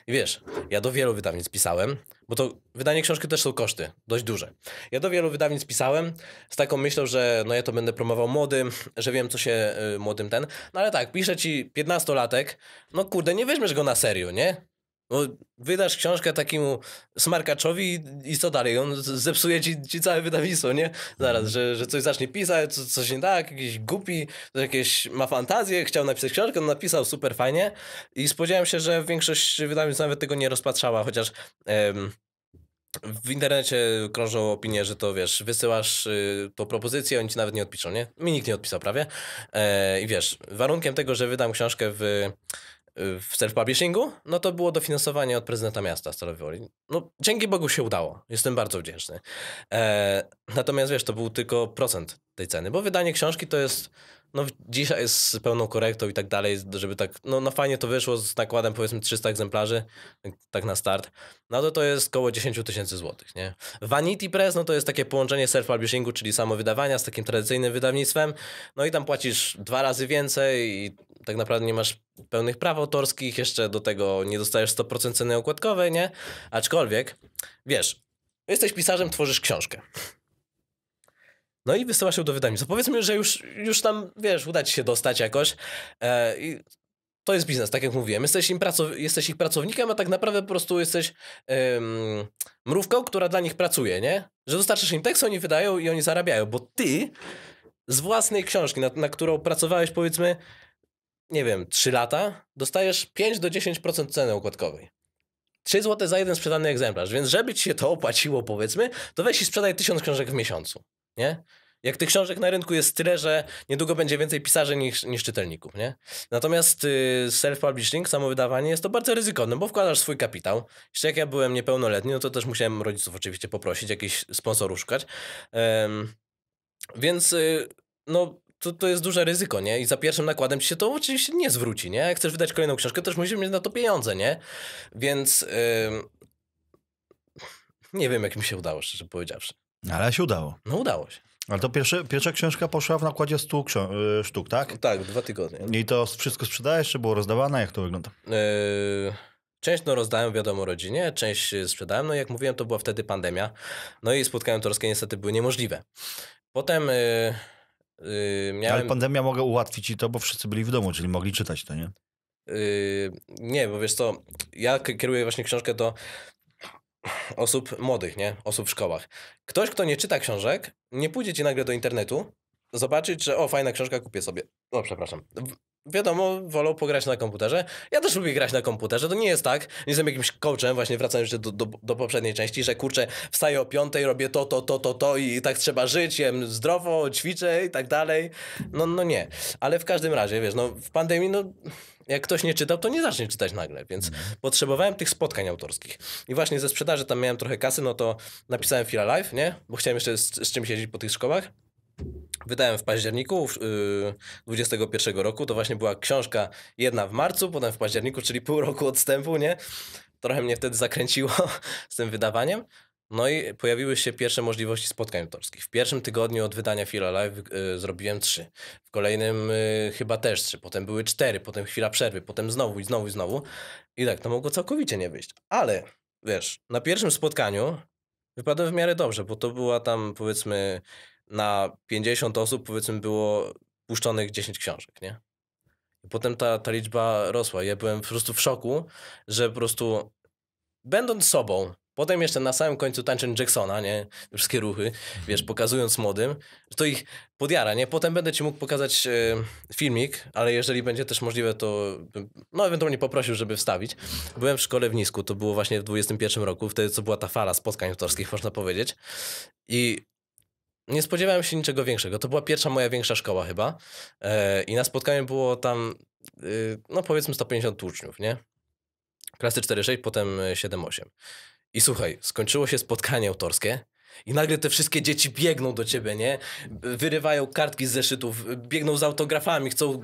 I wiesz, ja do wielu wydawnictw pisałem, bo to wydanie książki też są koszty, dość duże. Ja do wielu wydawnictw pisałem z taką myślą, że no ja to będę promował młodym, że wiem co się młodym ten. No ale tak, pisze ci 15-latek, no kurde, nie weźmiesz go na serio, nie? No, wydasz książkę takiemu smarkaczowi i co dalej? On zepsuje ci całe wydawnictwo, nie? Zaraz, że coś zacznie pisać, coś nie tak, jakiś głupi, jakieś ma fantazję, chciał napisać książkę, on napisał super fajnie i spodziewałem się, że większość wydawnictw nawet tego nie rozpatrzała, chociaż w internecie krążą opinie, że to wiesz, wysyłasz tą propozycję, oni ci nawet nie odpiszą, nie? Mi nikt nie odpisał prawie. I wiesz, warunkiem tego, że wydam książkę w self-publishingu, no to było dofinansowanie od prezydenta miasta Stalowej Woli. No, dzięki Bogu się udało. Jestem bardzo wdzięczny. Natomiast wiesz, to był tylko procent tej ceny, bo wydanie książki to jest, no dzisiaj jest z pełną korektą i tak dalej, żeby tak, no fajnie to wyszło z nakładem powiedzmy 300 egzemplarzy, tak na start, no to jest koło 10 000 złotych, nie? Vanity Press, no to jest takie połączenie self-publishingu, czyli samowydawania z takim tradycyjnym wydawnictwem, no i tam płacisz 2 razy więcej i tak naprawdę nie masz pełnych praw autorskich, jeszcze do tego nie dostajesz 100% ceny okładkowej, nie? Aczkolwiek, wiesz, jesteś pisarzem, tworzysz książkę. No i wysyłasz ją do wydawnictwa. Powiedzmy, że już tam, wiesz, uda ci się dostać jakoś. I to jest biznes, tak jak mówiłem. Jesteś ich pracownikiem, a tak naprawdę po prostu jesteś mrówką, która dla nich pracuje, nie? Że dostarczysz im tekst, oni wydają i oni zarabiają, bo ty z własnej książki, na którą pracowałeś powiedzmy, nie wiem, 3 lata, dostajesz 5 do 10% ceny układkowej. 3 zł za jeden sprzedany egzemplarz, więc żeby ci się to opłaciło powiedzmy, to weź i sprzedaj 1000 książek w miesiącu. Nie? Jak tych książek na rynku jest tyle, że niedługo będzie więcej pisarzy niż czytelników, nie? Natomiast self-publishing, samowydawanie jest to bardzo ryzykowne, bo wkładasz swój kapitał. Jeszcze jak ja byłem niepełnoletni, no to też musiałem rodziców oczywiście poprosić, jakiś sponsorów szukać. Więc no to jest duże ryzyko, nie? I za pierwszym nakładem ci się to oczywiście nie zwróci, nie? Jak chcesz wydać kolejną książkę, to też musisz mieć na to pieniądze, nie? Więc nie wiem, jak mi się udało, szczerze powiedziawszy. Ale się udało. No udało się. Ale to pierwsza książka poszła w nakładzie 100 sztuk, tak? Tak, 2 tygodnie. I to wszystko sprzedałeś, czy było rozdawane? Jak to wygląda? Część no rozdałem, wiadomo, rodzinie, część sprzedałem. No jak mówiłem, to była wtedy pandemia. No i spotkania autorskie niestety były niemożliwe. Potem miałem... Ale pandemia mogła ułatwić i to, bo wszyscy byli w domu, czyli mogli czytać to, nie? Nie, bo wiesz co, ja kieruję właśnie książkę do osób młodych, nie? Osób w szkołach. Ktoś, kto nie czyta książek, nie pójdzie ci nagle do internetu zobaczyć, że o, fajna książka, kupię sobie. O, przepraszam. Wiadomo, wolą pograć na komputerze. Ja też lubię grać na komputerze. To nie jest tak. Nie jestem jakimś coachem, właśnie wracam jeszcze do poprzedniej części, że kurczę, wstaję o 5:00, robię to i tak trzeba żyć, jem zdrowo, ćwiczę i tak dalej. No nie. Ale w każdym razie, wiesz, no w pandemii, no... Jak ktoś nie czytał, to nie zacznie czytać nagle, więc potrzebowałem tych spotkań autorskich. I właśnie ze sprzedaży tam miałem trochę kasy, no to napisałem Feel Alive, nie? Bo chciałem jeszcze z czymś jeździć po tych szkołach. Wydałem w październiku 2021 roku, to właśnie była książka jedna w marcu, potem w październiku, czyli pół roku odstępu, nie? Trochę mnie wtedy zakręciło z tym wydawaniem. No i pojawiły się pierwsze możliwości spotkań autorskich. W pierwszym tygodniu od wydania Feel Alive zrobiłem 3. W kolejnym chyba też 3. Potem były 4, potem chwila przerwy, potem znowu i znowu i znowu. I tak, to mogło całkowicie nie wyjść. Ale wiesz, na pierwszym spotkaniu wypadłem w miarę dobrze, bo to była tam powiedzmy na 50 osób powiedzmy było puszczonych 10 książek, nie? I potem ta liczba rosła. Ja byłem po prostu w szoku, że po prostu będąc sobą, potem jeszcze na samym końcu tańczę Jacksona, nie? Wszystkie ruchy, wiesz, pokazując młodym, że to ich podjara, nie? Potem będę ci mógł pokazać filmik, ale jeżeli będzie też możliwe, to no ewentualnie poprosił, żeby wstawić. Byłem w szkole w Nisku, to było właśnie w 2021 roku, wtedy co była ta fala spotkań autorskich, można powiedzieć. I nie spodziewałem się niczego większego. To była pierwsza moja większa szkoła chyba. I na spotkaniu było tam, no powiedzmy 150 uczniów, nie? Klasy 4-6, potem 7-8. I słuchaj, skończyło się spotkanie autorskie I nagle te wszystkie dzieci biegną do ciebie, nie? Wyrywają kartki z zeszytów, biegną z autografami, chcą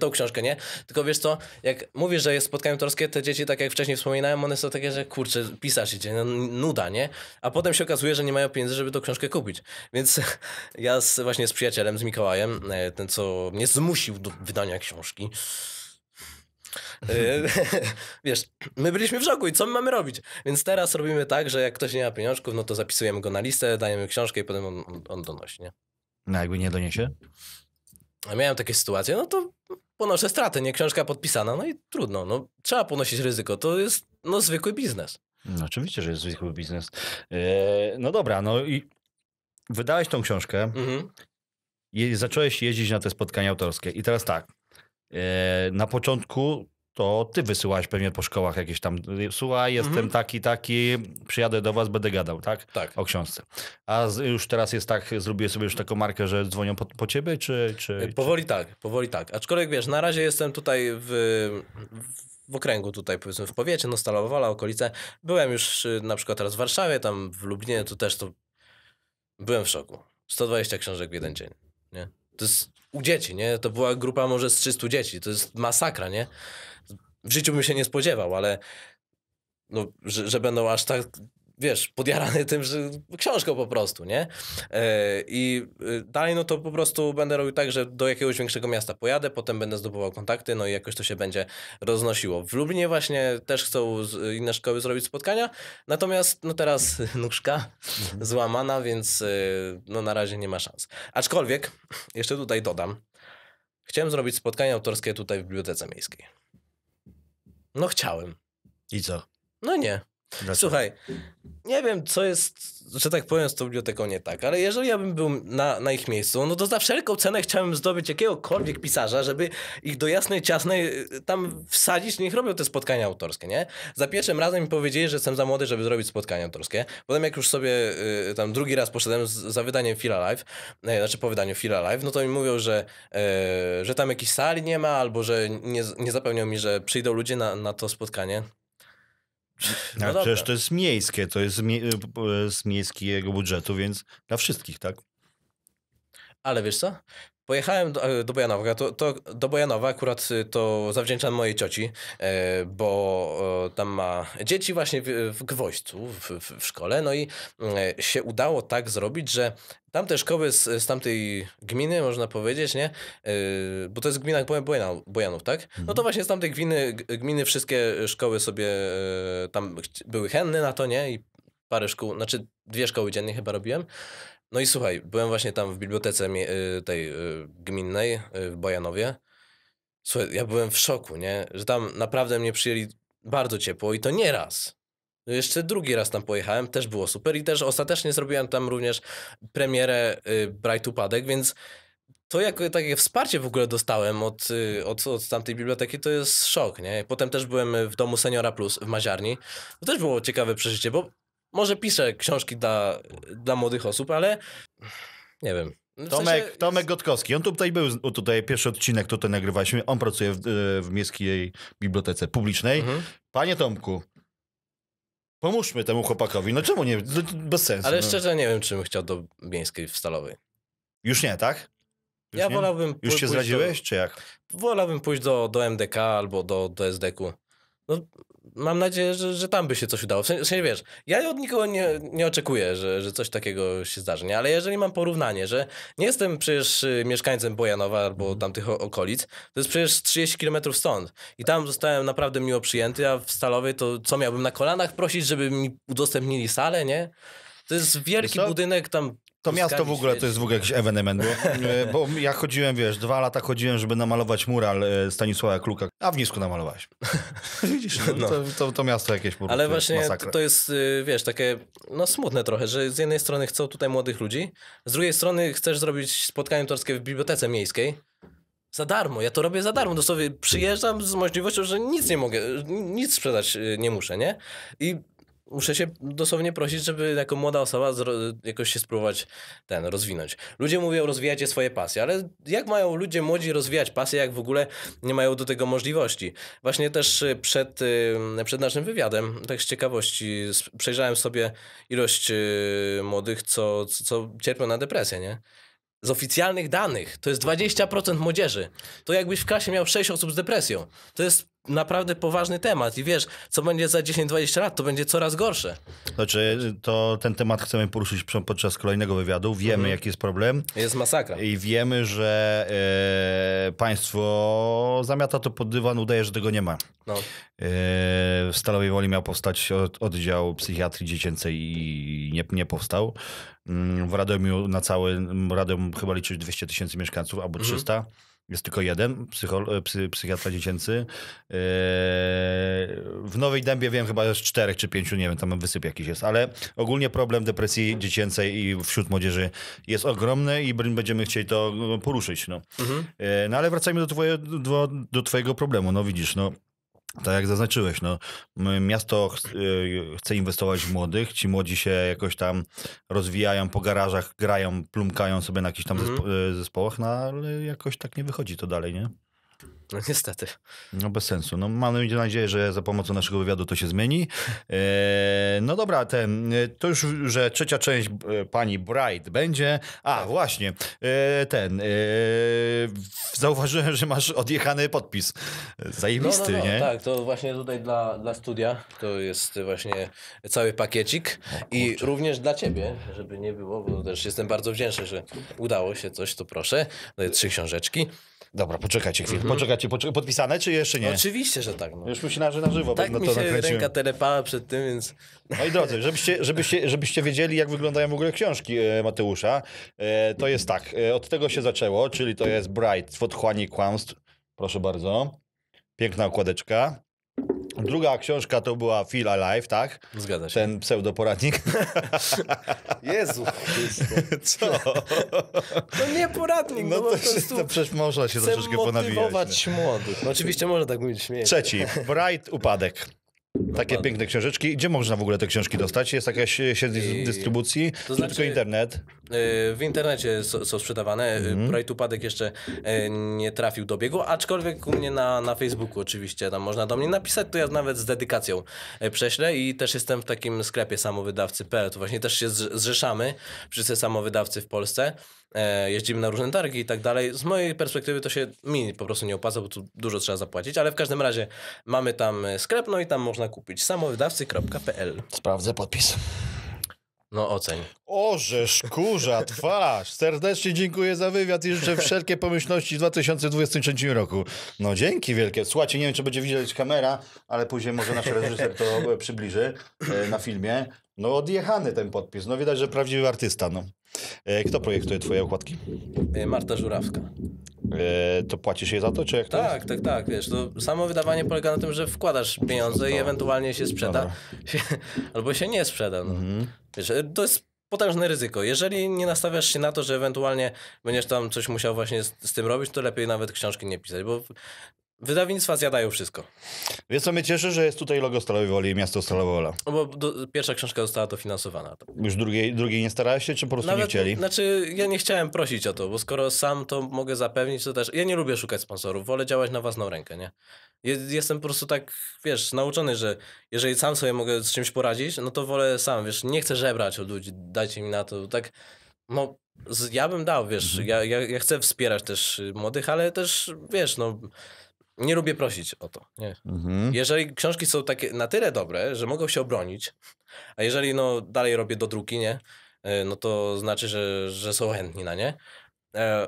tą książkę, nie? Tylko wiesz co, jak mówisz, że jest spotkanie autorskie, te dzieci, tak jak wcześniej wspominałem, one są takie, że kurczę, pisarz idzie, no, nuda, nie? A potem się okazuje, że nie mają pieniędzy, żeby tą książkę kupić. Więc ja właśnie z przyjacielem, z Mikołajem, ten co mnie zmusił do wydania książki, wiesz, my byliśmy w szoku i co my mamy robić? Więc teraz robimy tak, że jak ktoś nie ma pieniążków, no to zapisujemy go na listę, dajemy książkę i potem on donosi, nie? No jakby nie doniesie? A miałem takie sytuacje, no to ponoszę stratę, nie? Książka podpisana, no i trudno, no trzeba ponosić ryzyko, to jest no zwykły biznes. No oczywiście, że jest zwykły biznes. No dobra, no i wydałeś tą książkę, zacząłeś jeździć na te spotkania autorskie i teraz tak. Na początku to ty wysyłałeś pewnie po szkołach jakieś tam, słuchaj, jestem taki, przyjadę do was, będę gadał, tak? Tak. O książce. A już teraz jest tak, zrobiłeś sobie już taką markę, że dzwonią po ciebie, czy... Powoli tak. Aczkolwiek wiesz, na razie jestem tutaj w okręgu tutaj, powiedzmy w powiecie, no Stalowa Wola, okolice. Byłem już na przykład teraz w Warszawie, tam w Lublinie, tu też to byłem w szoku. 120 książek w jeden dzień, nie? To jest u dzieci, nie? To była grupa może z 300 dzieci. To jest masakra, nie? W życiu bym się nie spodziewał, ale no, że będą aż tak, wiesz, podjarane tym, że książką po prostu, nie? I dalej no to po prostu będę robił tak, że do jakiegoś większego miasta pojadę, potem będę zdobywał kontakty, no i jakoś to się będzie roznosiło. W Lublinie właśnie też chcą inne szkoły zrobić spotkania, natomiast no teraz nóżka złamana, więc no na razie nie ma szans. Aczkolwiek, jeszcze tutaj dodam, chciałem zrobić spotkanie autorskie tutaj w Bibliotece Miejskiej. No chciałem. I co? No nie. Dlaczego? Słuchaj, nie wiem co jest, że tak powiem, z tą biblioteką nie tak, ale jeżeli ja bym był na ich miejscu, no to za wszelką cenę chciałem zdobyć jakiegokolwiek pisarza, żeby ich do jasnej, ciasnej tam wsadzić, niech robią te spotkania autorskie, nie? Za pierwszym razem mi powiedzieli, że jestem za młody, żeby zrobić spotkania autorskie. Potem jak już sobie tam drugi raz poszedłem za wydaniem Feel Alive, znaczy po wydaniu Feel Alive, no to mi mówią, że tam jakiejś sali nie ma, albo że nie zapewnią mi, że przyjdą ludzie na to spotkanie. No przecież dobra. To jest miejskie, to jest z miejskiego budżetu, więc dla wszystkich, tak? Ale wiesz co? Pojechałem do Bojanowa, do Bojanowa akurat to zawdzięczam mojej cioci, bo tam ma dzieci właśnie w Gwoźdźcu, w szkole, no i się udało tak zrobić, że tamte szkoły z tamtej gminy, można powiedzieć, nie? Bo to jest gmina Bojanów, tak? No to właśnie z tamtej gminy wszystkie szkoły sobie tam były chętne na to, nie? I parę szkół, znaczy 2 szkoły dziennie chyba robiłem. No i słuchaj, byłem właśnie tam w bibliotece tej gminnej w Bojanowie. Słuchaj, ja byłem w szoku, nie? Że tam naprawdę mnie przyjęli bardzo ciepło i to nie raz. Jeszcze drugi raz tam pojechałem, też było super i też ostatecznie zrobiłem tam również premierę Bright Upadek, więc to jako takie wsparcie w ogóle dostałem od tamtej biblioteki, to jest szok, nie? Potem też byłem w domu Seniora Plus w Maziarni. To też było ciekawe przeżycie, bo może piszę książki dla młodych osób, ale nie wiem. Tomek Gotkowski, on tutaj był, tutaj pierwszy odcinek tutaj nagrywaliśmy, on pracuje w Miejskiej Bibliotece Publicznej. Panie Tomku, pomóżmy temu chłopakowi, no czemu nie, bez sensu. Ale szczerze nie wiem, czy bym chciał do Miejskiej w Stalowej. Już nie, tak? Ja wolałbym... Już się zradziłeś, czy jak? Wolałbym pójść do MDK albo do SDK-u. No, mam nadzieję, że tam by się coś udało. W sensie, wiesz, ja od nikogo nie oczekuję, że coś takiego się zdarzy, nie? Ale jeżeli mam porównanie, że nie jestem przecież mieszkańcem Bojanowa albo tamtych okolic, to jest przecież 30 km stąd i tam zostałem naprawdę miło przyjęty, a w Stalowej to co miałbym na kolanach prosić, żeby mi udostępnili salę, nie? To jest wielki budynek tam... To miasto w ogóle to jest w ogóle jakiś ewenement, bo ja chodziłem, wiesz, 2 lata chodziłem, żeby namalować mural Stanisława Kluka, a w Nisku namalowałeś. Widzisz, no. To miasto jakieś po prostu. Ale właśnie to jest, wiesz, takie no smutne trochę, że z jednej strony chcą tutaj młodych ludzi, z drugiej strony chcesz zrobić spotkanie autorskie w bibliotece miejskiej. Za darmo, ja to robię za darmo, dosłownie przyjeżdżam z możliwością, że nic nie mogę, nic sprzedać nie muszę, nie? I muszę się dosłownie prosić, żeby jako młoda osoba jakoś się spróbować rozwinąć. Ludzie mówią, rozwijajcie swoje pasje, ale jak mają ludzie młodzi rozwijać pasje, jak w ogóle nie mają do tego możliwości? Właśnie też przed naszym wywiadem, tak z ciekawości, przejrzałem sobie ilość młodych, co cierpią na depresję, nie? Z oficjalnych danych to jest 20% młodzieży. To jakbyś w klasie miał 6 osób z depresją. To jest naprawdę poważny temat i wiesz, co będzie za 10-20 lat, to będzie coraz gorsze. Znaczy, to ten temat chcemy poruszyć podczas kolejnego wywiadu. Wiemy, jaki jest problem. Jest masakra. I wiemy, że państwo zamiata to pod dywan, udaje, że tego nie ma. No. W Stalowej Woli miał powstać oddział psychiatrii dziecięcej i nie powstał. W Radomiu na cały Radom chyba liczy 200 tysięcy mieszkańców albo 300. Jest tylko jeden psychiatra dziecięcy. W Nowej Dębie wiem chyba jest 4 czy 5, nie wiem, tam wysyp jakiś jest, ale ogólnie problem depresji dziecięcej i wśród młodzieży jest ogromny i będziemy chcieli to poruszyć. No, no ale wracajmy do twojego problemu. No widzisz, no. Tak jak zaznaczyłeś, no, miasto chce inwestować w młodych, ci młodzi się jakoś tam rozwijają po garażach, grają, plumkają sobie na jakichś tam zespołach, no ale jakoś tak nie wychodzi to dalej, nie? No niestety. No bez sensu. No, mamy nadzieję, że za pomocą naszego wywiadu to się zmieni. No dobra, to już, że trzecia część pani Bright będzie. A tak, właśnie, zauważyłem, że masz odjechany podpis. Zajebisty, nie? Tak, to właśnie tutaj dla studia to jest właśnie cały pakiecik. I również dla ciebie, żeby nie było, bo też jestem bardzo wdzięczny, że udało się coś, to proszę. To jest 3 książeczki. Dobra, poczekajcie chwilę. Poczekajcie, podpisane czy jeszcze nie? Oczywiście, że tak. No. Już myślałem, że na żywo. Tak mi się ręka telepała przed tym, więc... No i drodzy, żebyście wiedzieli, jak wyglądają w ogóle książki Mateusza, to jest tak, od tego się zaczęło, czyli to jest Bright w otchłani kłamstw. Proszę bardzo. Piękna okładeczka. Druga książka to była Feel Alive, tak? Zgadza się. Ten pseudoporadnik. Jezu. Co? To nie poradnik. No to przecież można się troszeczkę ponawijać. Motywować młodych. No oczywiście można tak mówić. Śmieję. Trzeci. Bright Upadek. Takie piękne książeczki. Gdzie można w ogóle te książki dostać? Jest jakaś sieć dystrybucji? To znaczy, tylko internet? W internecie są sprzedawane. Bright Upadek jeszcze nie trafił do biegu, aczkolwiek u mnie na Facebooku oczywiście. Tam można do mnie napisać, to ja nawet z dedykacją prześlę i też jestem w takim sklepie samowydawcy.pl. To właśnie też się zrzeszamy, wszyscy samowydawcy w Polsce. Jeździmy na różne targi i tak dalej. Z mojej perspektywy to się mi po prostu nie opłaca, bo tu dużo trzeba zapłacić, ale w każdym razie mamy tam sklep, no i tam można kupić samowydawcy.pl. Sprawdzę podpis. No oceń. Orzesz, kurza, twarz. Serdecznie dziękuję za wywiad i życzę wszelkie pomyślności w 2023 roku. No dzięki wielkie. Słuchajcie, nie wiem, czy będzie widzieć kamera, ale później może nasz reżyser to przybliży na filmie. No odjechany ten podpis. No widać, że prawdziwy artysta. No. Kto projektuje twoje okładki? Marta Żurawska. To płacisz jej za to, czy jak to tak, jest? Tak. Wiesz, to samo wydawanie polega na tym, że wkładasz pieniądze i ewentualnie się sprzeda. Albo się nie sprzeda. No. Wiesz, to jest potężne ryzyko. Jeżeli nie nastawiasz się na to, że ewentualnie będziesz tam coś musiał właśnie z tym robić, to lepiej nawet książki nie pisać, bo wydawnictwa zjadają wszystko. Wiesz co mnie cieszy, że jest tutaj logo Stalowej Woli i miasto Stalowa Wola. Bo pierwsza książka została dofinansowana. Już drugiej nie starałeś się, czy po prostu nawet nie chcieli? Znaczy, ja nie chciałem prosić o to, bo skoro sam to mogę zapewnić, to też... Ja nie lubię szukać sponsorów, wolę działać na własną rękę, nie? Jestem po prostu tak, wiesz, nauczony, że jeżeli sam sobie mogę z czymś poradzić, no to wolę sam, wiesz, nie chcę żebrać od ludzi, dajcie mi na to, tak... No, ja bym dał, wiesz, ja chcę wspierać też młodych, ale też, wiesz, no... Nie lubię prosić o to. Nie. Jeżeli książki są takie na tyle dobre, że mogą się obronić, a jeżeli no, dalej robię dodruki, nie, no to znaczy, że są chętni na nie,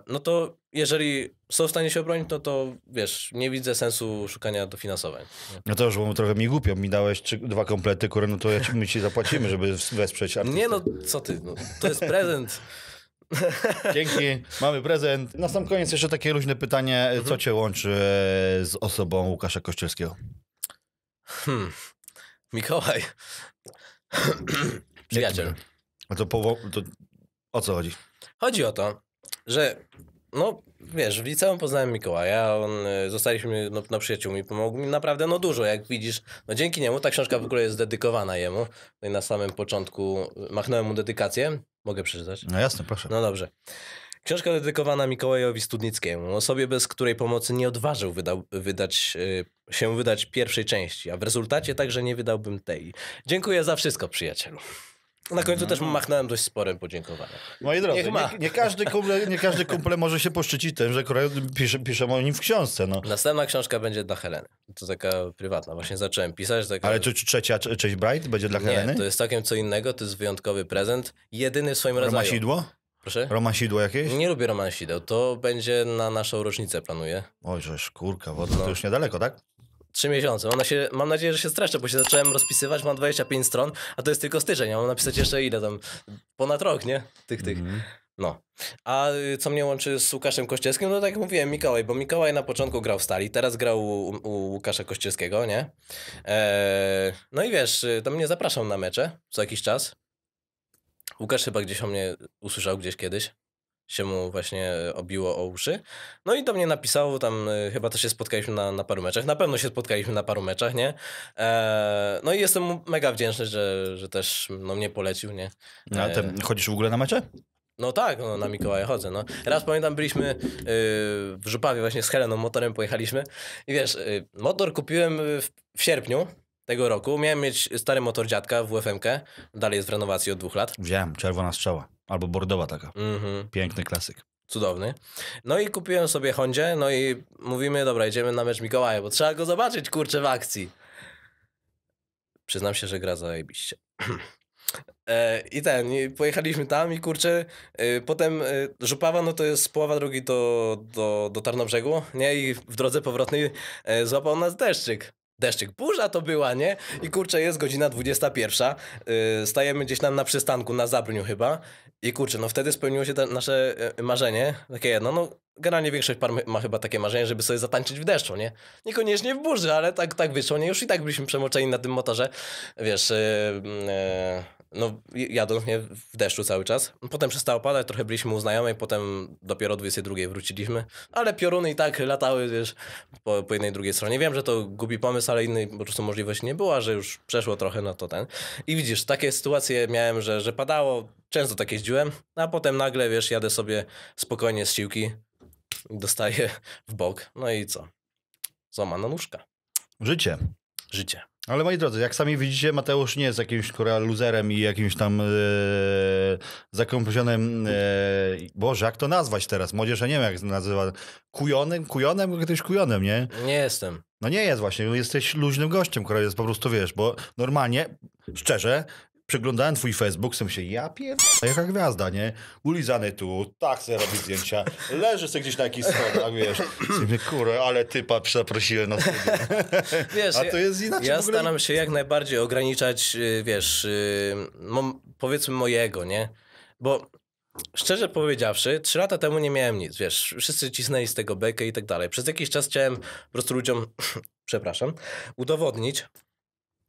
no to jeżeli są w stanie się obronić, no to wiesz, nie widzę sensu szukania dofinansowań. Nie? No to już, bo trochę mi głupio, mi dałeś 2 komplety, kurę, no to my ci zapłacimy, żeby wesprzeć artystę. Nie no, co ty, no, to jest prezent. Dzięki, mamy prezent. Na sam koniec jeszcze takie luźne pytanie. Co cię łączy z osobą Łukasza Kościelskiego? Mikołaj. Przyjaciel. A to o co chodzi? Chodzi o to, że no wiesz, w liceum poznałem Mikołaja, on, zostaliśmy na przyjaciółmi, pomógł mi naprawdę no dużo, jak widzisz, no dzięki niemu, ta książka w ogóle jest dedykowana jemu, no i na samym początku machnąłem mu dedykację, mogę przeczytać? No jasne, proszę. No dobrze. Książka dedykowana Mikołajowi Studnickiemu, osobie bez której pomocy nie odważył wydać pierwszej części, a w rezultacie także nie wydałbym tej. Dziękuję za wszystko, przyjacielu. Na końcu też machnąłem dość sporym podziękowaniem. Moi drodzy, nie każdy kumple może się poszczycić tym, że piszę o nim w książce. No. Następna książka będzie dla Heleny. To taka prywatna. Właśnie zacząłem pisać. Taka... Ale czy trzecia część Bright będzie dla Heleny? Nie, to jest całkiem co innego. To jest wyjątkowy prezent. Jedyny w swoim rodzaju. Romasidło? Proszę? Romansidło jakieś? Nie lubię romansideł. To będzie na naszą rocznicę, planuję. Ojże, kurka, wodna. No. To już niedaleko, tak? 3 miesiące. Mam nadzieję, że się streszczę, bo się zacząłem rozpisywać, mam 25 stron, a to jest tylko styczeń. Ja mam napisać jeszcze ile tam? Ponad rok, nie? No. A co mnie łączy z Łukaszem Kościelskim? No tak jak mówiłem, Mikołaj, bo Mikołaj na początku grał w Stali, teraz grał u Łukasza Kościelskiego, nie? No i wiesz, to mnie zapraszał na mecze co jakiś czas. Łukasz chyba gdzieś o mnie usłyszał gdzieś kiedyś. Się mu właśnie obiło o uszy. No i do mnie napisało, tam chyba też się spotkaliśmy na paru meczach. Na pewno się spotkaliśmy na paru meczach, nie? No i jestem mu mega wdzięczny, że też no, mnie polecił, nie? A ty chodzisz w ogóle na mecze? No tak, no, na Mikołaja chodzę, no. Raz pamiętam, byliśmy w Żupawie właśnie z Heleną, motorem pojechaliśmy. I wiesz, motor kupiłem w sierpniu tego roku. Miałem mieć stary motor dziadka w WFM-kę. Dalej jest w renowacji od 2 lat. Wziąłem, czerwona strzała. Albo bordowa taka. Piękny klasyk. Cudowny. No i kupiłem sobie Hondzie, no i mówimy, dobra, idziemy na mecz Mikołaja, bo trzeba go zobaczyć, kurczę, w akcji. Przyznam się, że gra zajebiście. I pojechaliśmy tam i kurczę, potem Żupawa, no to jest połowa drogi do Tarnobrzegu, nie? I w drodze powrotnej złapał nas deszczyk. Burza to była, nie? I kurczę, jest godzina 21. Stajemy gdzieś tam na przystanku, na Zabrniu chyba. I kurczę, no wtedy spełniło się nasze marzenie. Takie jedno, no generalnie większość par ma chyba takie marzenie, żeby sobie zatańczyć w deszczu, nie? Niekoniecznie w burzy, ale tak wyszło, nie? Już i tak byliśmy przemoczeni na tym motorze. Wiesz, no jadąc nie, w deszczu cały czas. Potem przestało padać, trochę byliśmy u znajomej, potem dopiero o 22 wróciliśmy. Ale pioruny i tak latały, wiesz, po jednej drugiej stronie. Wiem, że to gubi pomysł, ale innej po prostu możliwości nie była, że już przeszło trochę, no to ten. I widzisz, takie sytuacje miałem, że padało, często tak jeździłem, a potem nagle, wiesz, jadę sobie spokojnie z siłki, dostaję w bok, no i co? Złamana nóżka. Życie. Życie. Ale moi drodzy, jak sami widzicie, Mateusz nie jest jakimś luzerem i jakimś tam zakomplizionym, Boże, jak to nazwać teraz? Młodzież, ja nie wiem jak nazywa, kujonem, jakimś kujonem, nie? Nie jestem. No nie jest właśnie, jesteś luźnym gościem, który jest po prostu, wiesz, bo normalnie, szczerze, przeglądałem twój Facebook, sam się jaka gwiazda, nie? Ulizany tu, tak sobie robi zdjęcia, leży sobie gdzieś na jakichś schodach, wiesz. Sobie, kurę, ale typa przeprosiłem na studiu. Wiesz, a to jest inaczej. Ja staram się jak najbardziej ograniczać, wiesz, powiedzmy mojego, nie? Bo szczerze powiedziawszy, 3 lata temu nie miałem nic, wiesz, wszyscy cisnęli z tego bekę i tak dalej. Przez jakiś czas chciałem po prostu ludziom, przepraszam, udowodnić,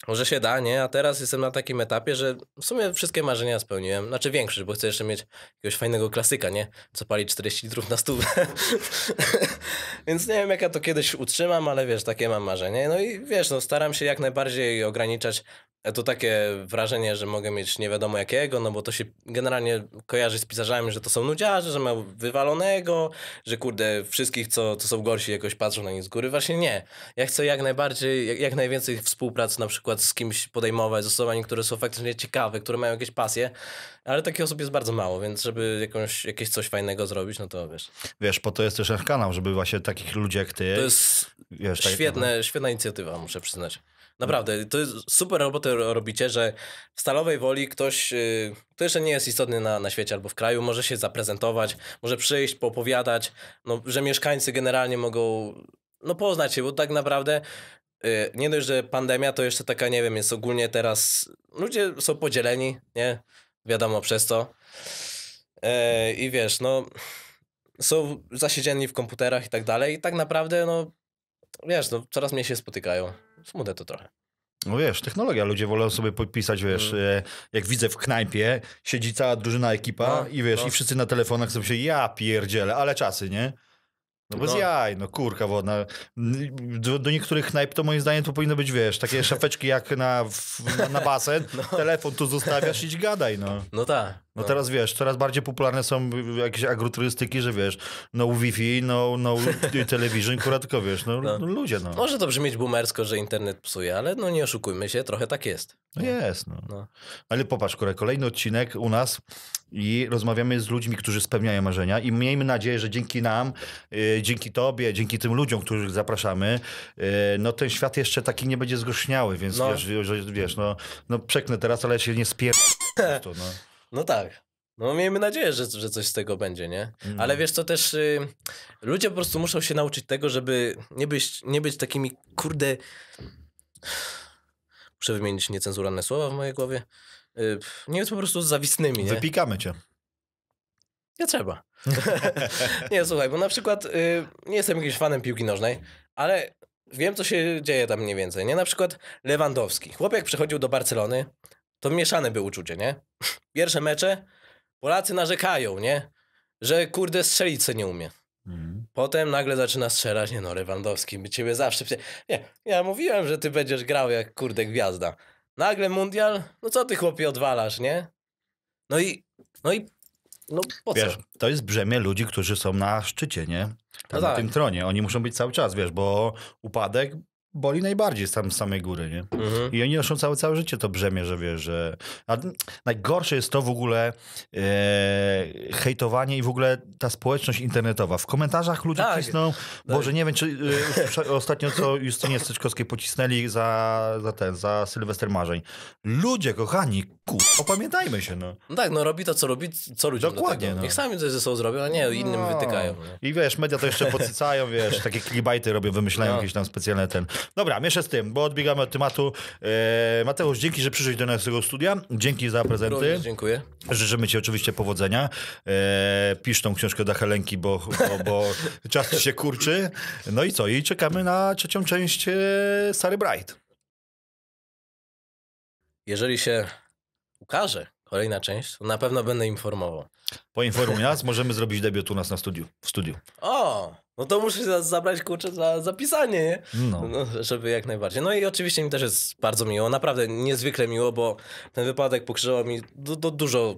że się da, nie? A teraz jestem na takim etapie, że w sumie wszystkie marzenia spełniłem. Znaczy większość, bo chcę jeszcze mieć jakiegoś fajnego klasyka, nie? Co pali 40 litrów na stówę. Więc nie wiem, jak ja to kiedyś utrzymam, ale wiesz, takie mam marzenie. No i wiesz, no staram się jak najbardziej ograniczać to takie wrażenie, że mogę mieć nie wiadomo jakiego, no bo to się generalnie kojarzy z pisarzami, że to są nudziarze, że mają wywalonego, że kurde, wszystkich, co są gorsi, jakoś patrzą na nich z góry. Właśnie nie. Ja chcę jak najbardziej, jak najwięcej współpracy na przykład z kimś podejmować, z osobami, które są faktycznie ciekawe, które mają jakieś pasje, ale takich osób jest bardzo mało, więc żeby jakieś coś fajnego zrobić, no to wiesz. Wiesz, po to jest też nasz kanał, żeby właśnie takich ludzi jak ty... To jest wiesz, świetna inicjatywa, muszę przyznać. Naprawdę, to jest super robotę robicie, że w Stalowej Woli ktoś, kto jeszcze nie jest istotny na świecie albo w kraju, może się zaprezentować, może przyjść, poopowiadać, no, że mieszkańcy generalnie mogą no, poznać się, bo tak naprawdę nie dość, że pandemia to jeszcze taka, nie wiem, jest ogólnie teraz, ludzie są podzieleni, nie? Wiadomo przez to. I wiesz, no są zasiedzieni w komputerach i tak dalej i tak naprawdę, no wiesz, no coraz mniej się spotykają. Smutne to trochę. No wiesz, technologia. Ludzie wolą sobie podpisać, wiesz, jak widzę w knajpie, siedzi cała drużyna, ekipa i wiesz, i wszyscy na telefonach sobie się, ja pierdzielę, ale czasy, nie? No bez jaj, no kurka wodna. Do niektórych knajp to moim zdaniem to powinno być, wiesz, takie szafeczki jak na basen, telefon tu zostawiasz i gadaj, no. No tak. No teraz wiesz, coraz bardziej popularne są jakieś agroturystyki, że wiesz, no Wi-Fi, no television, kurwa, tylko wiesz, no ludzie, no. Może to brzmieć boomersko, że internet psuje, ale no nie oszukujmy się, trochę tak jest. No jest, no. Ale popatrz, kurwa, kolejny odcinek u nas i rozmawiamy z ludźmi, którzy spełniają marzenia i miejmy nadzieję, że dzięki nam, dzięki tobie, dzięki tym ludziom, których zapraszamy, no ten świat jeszcze taki nie będzie zgorzniały, więc wiesz, przeknę teraz, ale się nie spierdolę po prostu, no. No tak, no miejmy nadzieję, że coś z tego będzie, nie? Mm. Ale wiesz co, też ludzie po prostu muszą się nauczyć tego, żeby nie być takimi, kurde... Muszę wymienić niecenzuralne słowa w mojej głowie. Nie być po prostu zawistnymi, nie? Wypikamy cię. Nie trzeba. Nie, słuchaj, bo na przykład nie jestem jakimś fanem piłki nożnej, ale... Wiem, co się dzieje tam mniej więcej, nie? Na przykład Lewandowski. Chłopiec przychodził do Barcelony, to mieszane było uczucie, nie? Pierwsze mecze Polacy narzekają, nie? Że kurde strzelić se nie umie. Potem nagle zaczyna strzelać, nie no, Lewandowski, by ciebie zawsze... Nie, ja mówiłem, że ty będziesz grał jak kurde gwiazda. Nagle mundial, no co ty chłopie odwalasz, nie? No po co? Wiesz, to jest brzemię ludzi, którzy są na szczycie, nie? No na tym tronie. Oni muszą być cały czas, wiesz, bo upadek boli najbardziej z samej góry, nie? Mhm. I oni noszą całe życie to brzemię, że wiesz, że... A najgorsze jest to w ogóle hejtowanie i w ogóle ta społeczność internetowa. W komentarzach ludzie cisną... Boże, nie wiem, czy ostatnio co Justynie Styczkowskiej pocisnęli za Sylwester Marzeń. Ludzie, kochani, opamiętajmy się, no. No tak, no robi to, co robi, co ludzie. Dokładnie, no. Niech sami coś ze sobą zrobią, a nie innym wytykają. Nie? I wiesz, media to jeszcze podsycają, wiesz, takie clickbaity robią, wymyślają jakieś tam specjalne ten... Dobra, mieszę z tym, bo odbiegamy od tematu. Mateusz, dzięki, że przyszedłeś do naszego studia. Dzięki za prezenty. Również dziękuję. Życzymy ci oczywiście powodzenia. Pisz tą książkę dla Helenki, bo czas ci się kurczy. No i co? I czekamy na trzecią część Sary Bright. Jeżeli się ukaże kolejna część, to na pewno będę informował. Poinformuj nas, możemy zrobić debiut u nas na studiu, w studiu. O! No to muszę zabrać, kurczę, za zapisanie, nie? No, żeby jak najbardziej. No i oczywiście mi też jest bardzo miło, naprawdę niezwykle miło, bo ten wypadek pokrzyżował mi dużo,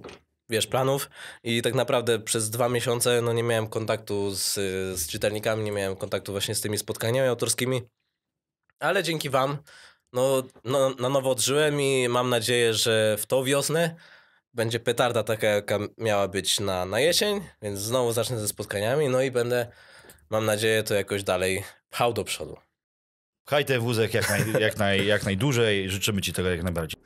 wiesz, planów i tak naprawdę przez 2 miesiące no, nie miałem kontaktu z czytelnikami, nie miałem kontaktu właśnie z tymi spotkaniami autorskimi, ale dzięki wam no, na nowo odżyłem i mam nadzieję, że w tą wiosnę będzie petarda taka, jaka miała być na jesień, więc znowu zacznę ze spotkaniami, no i będę... Mam nadzieję, to jakoś dalej pchał do przodu. Pchaj ten wózek jak najdłużej. Życzymy ci tego jak najbardziej.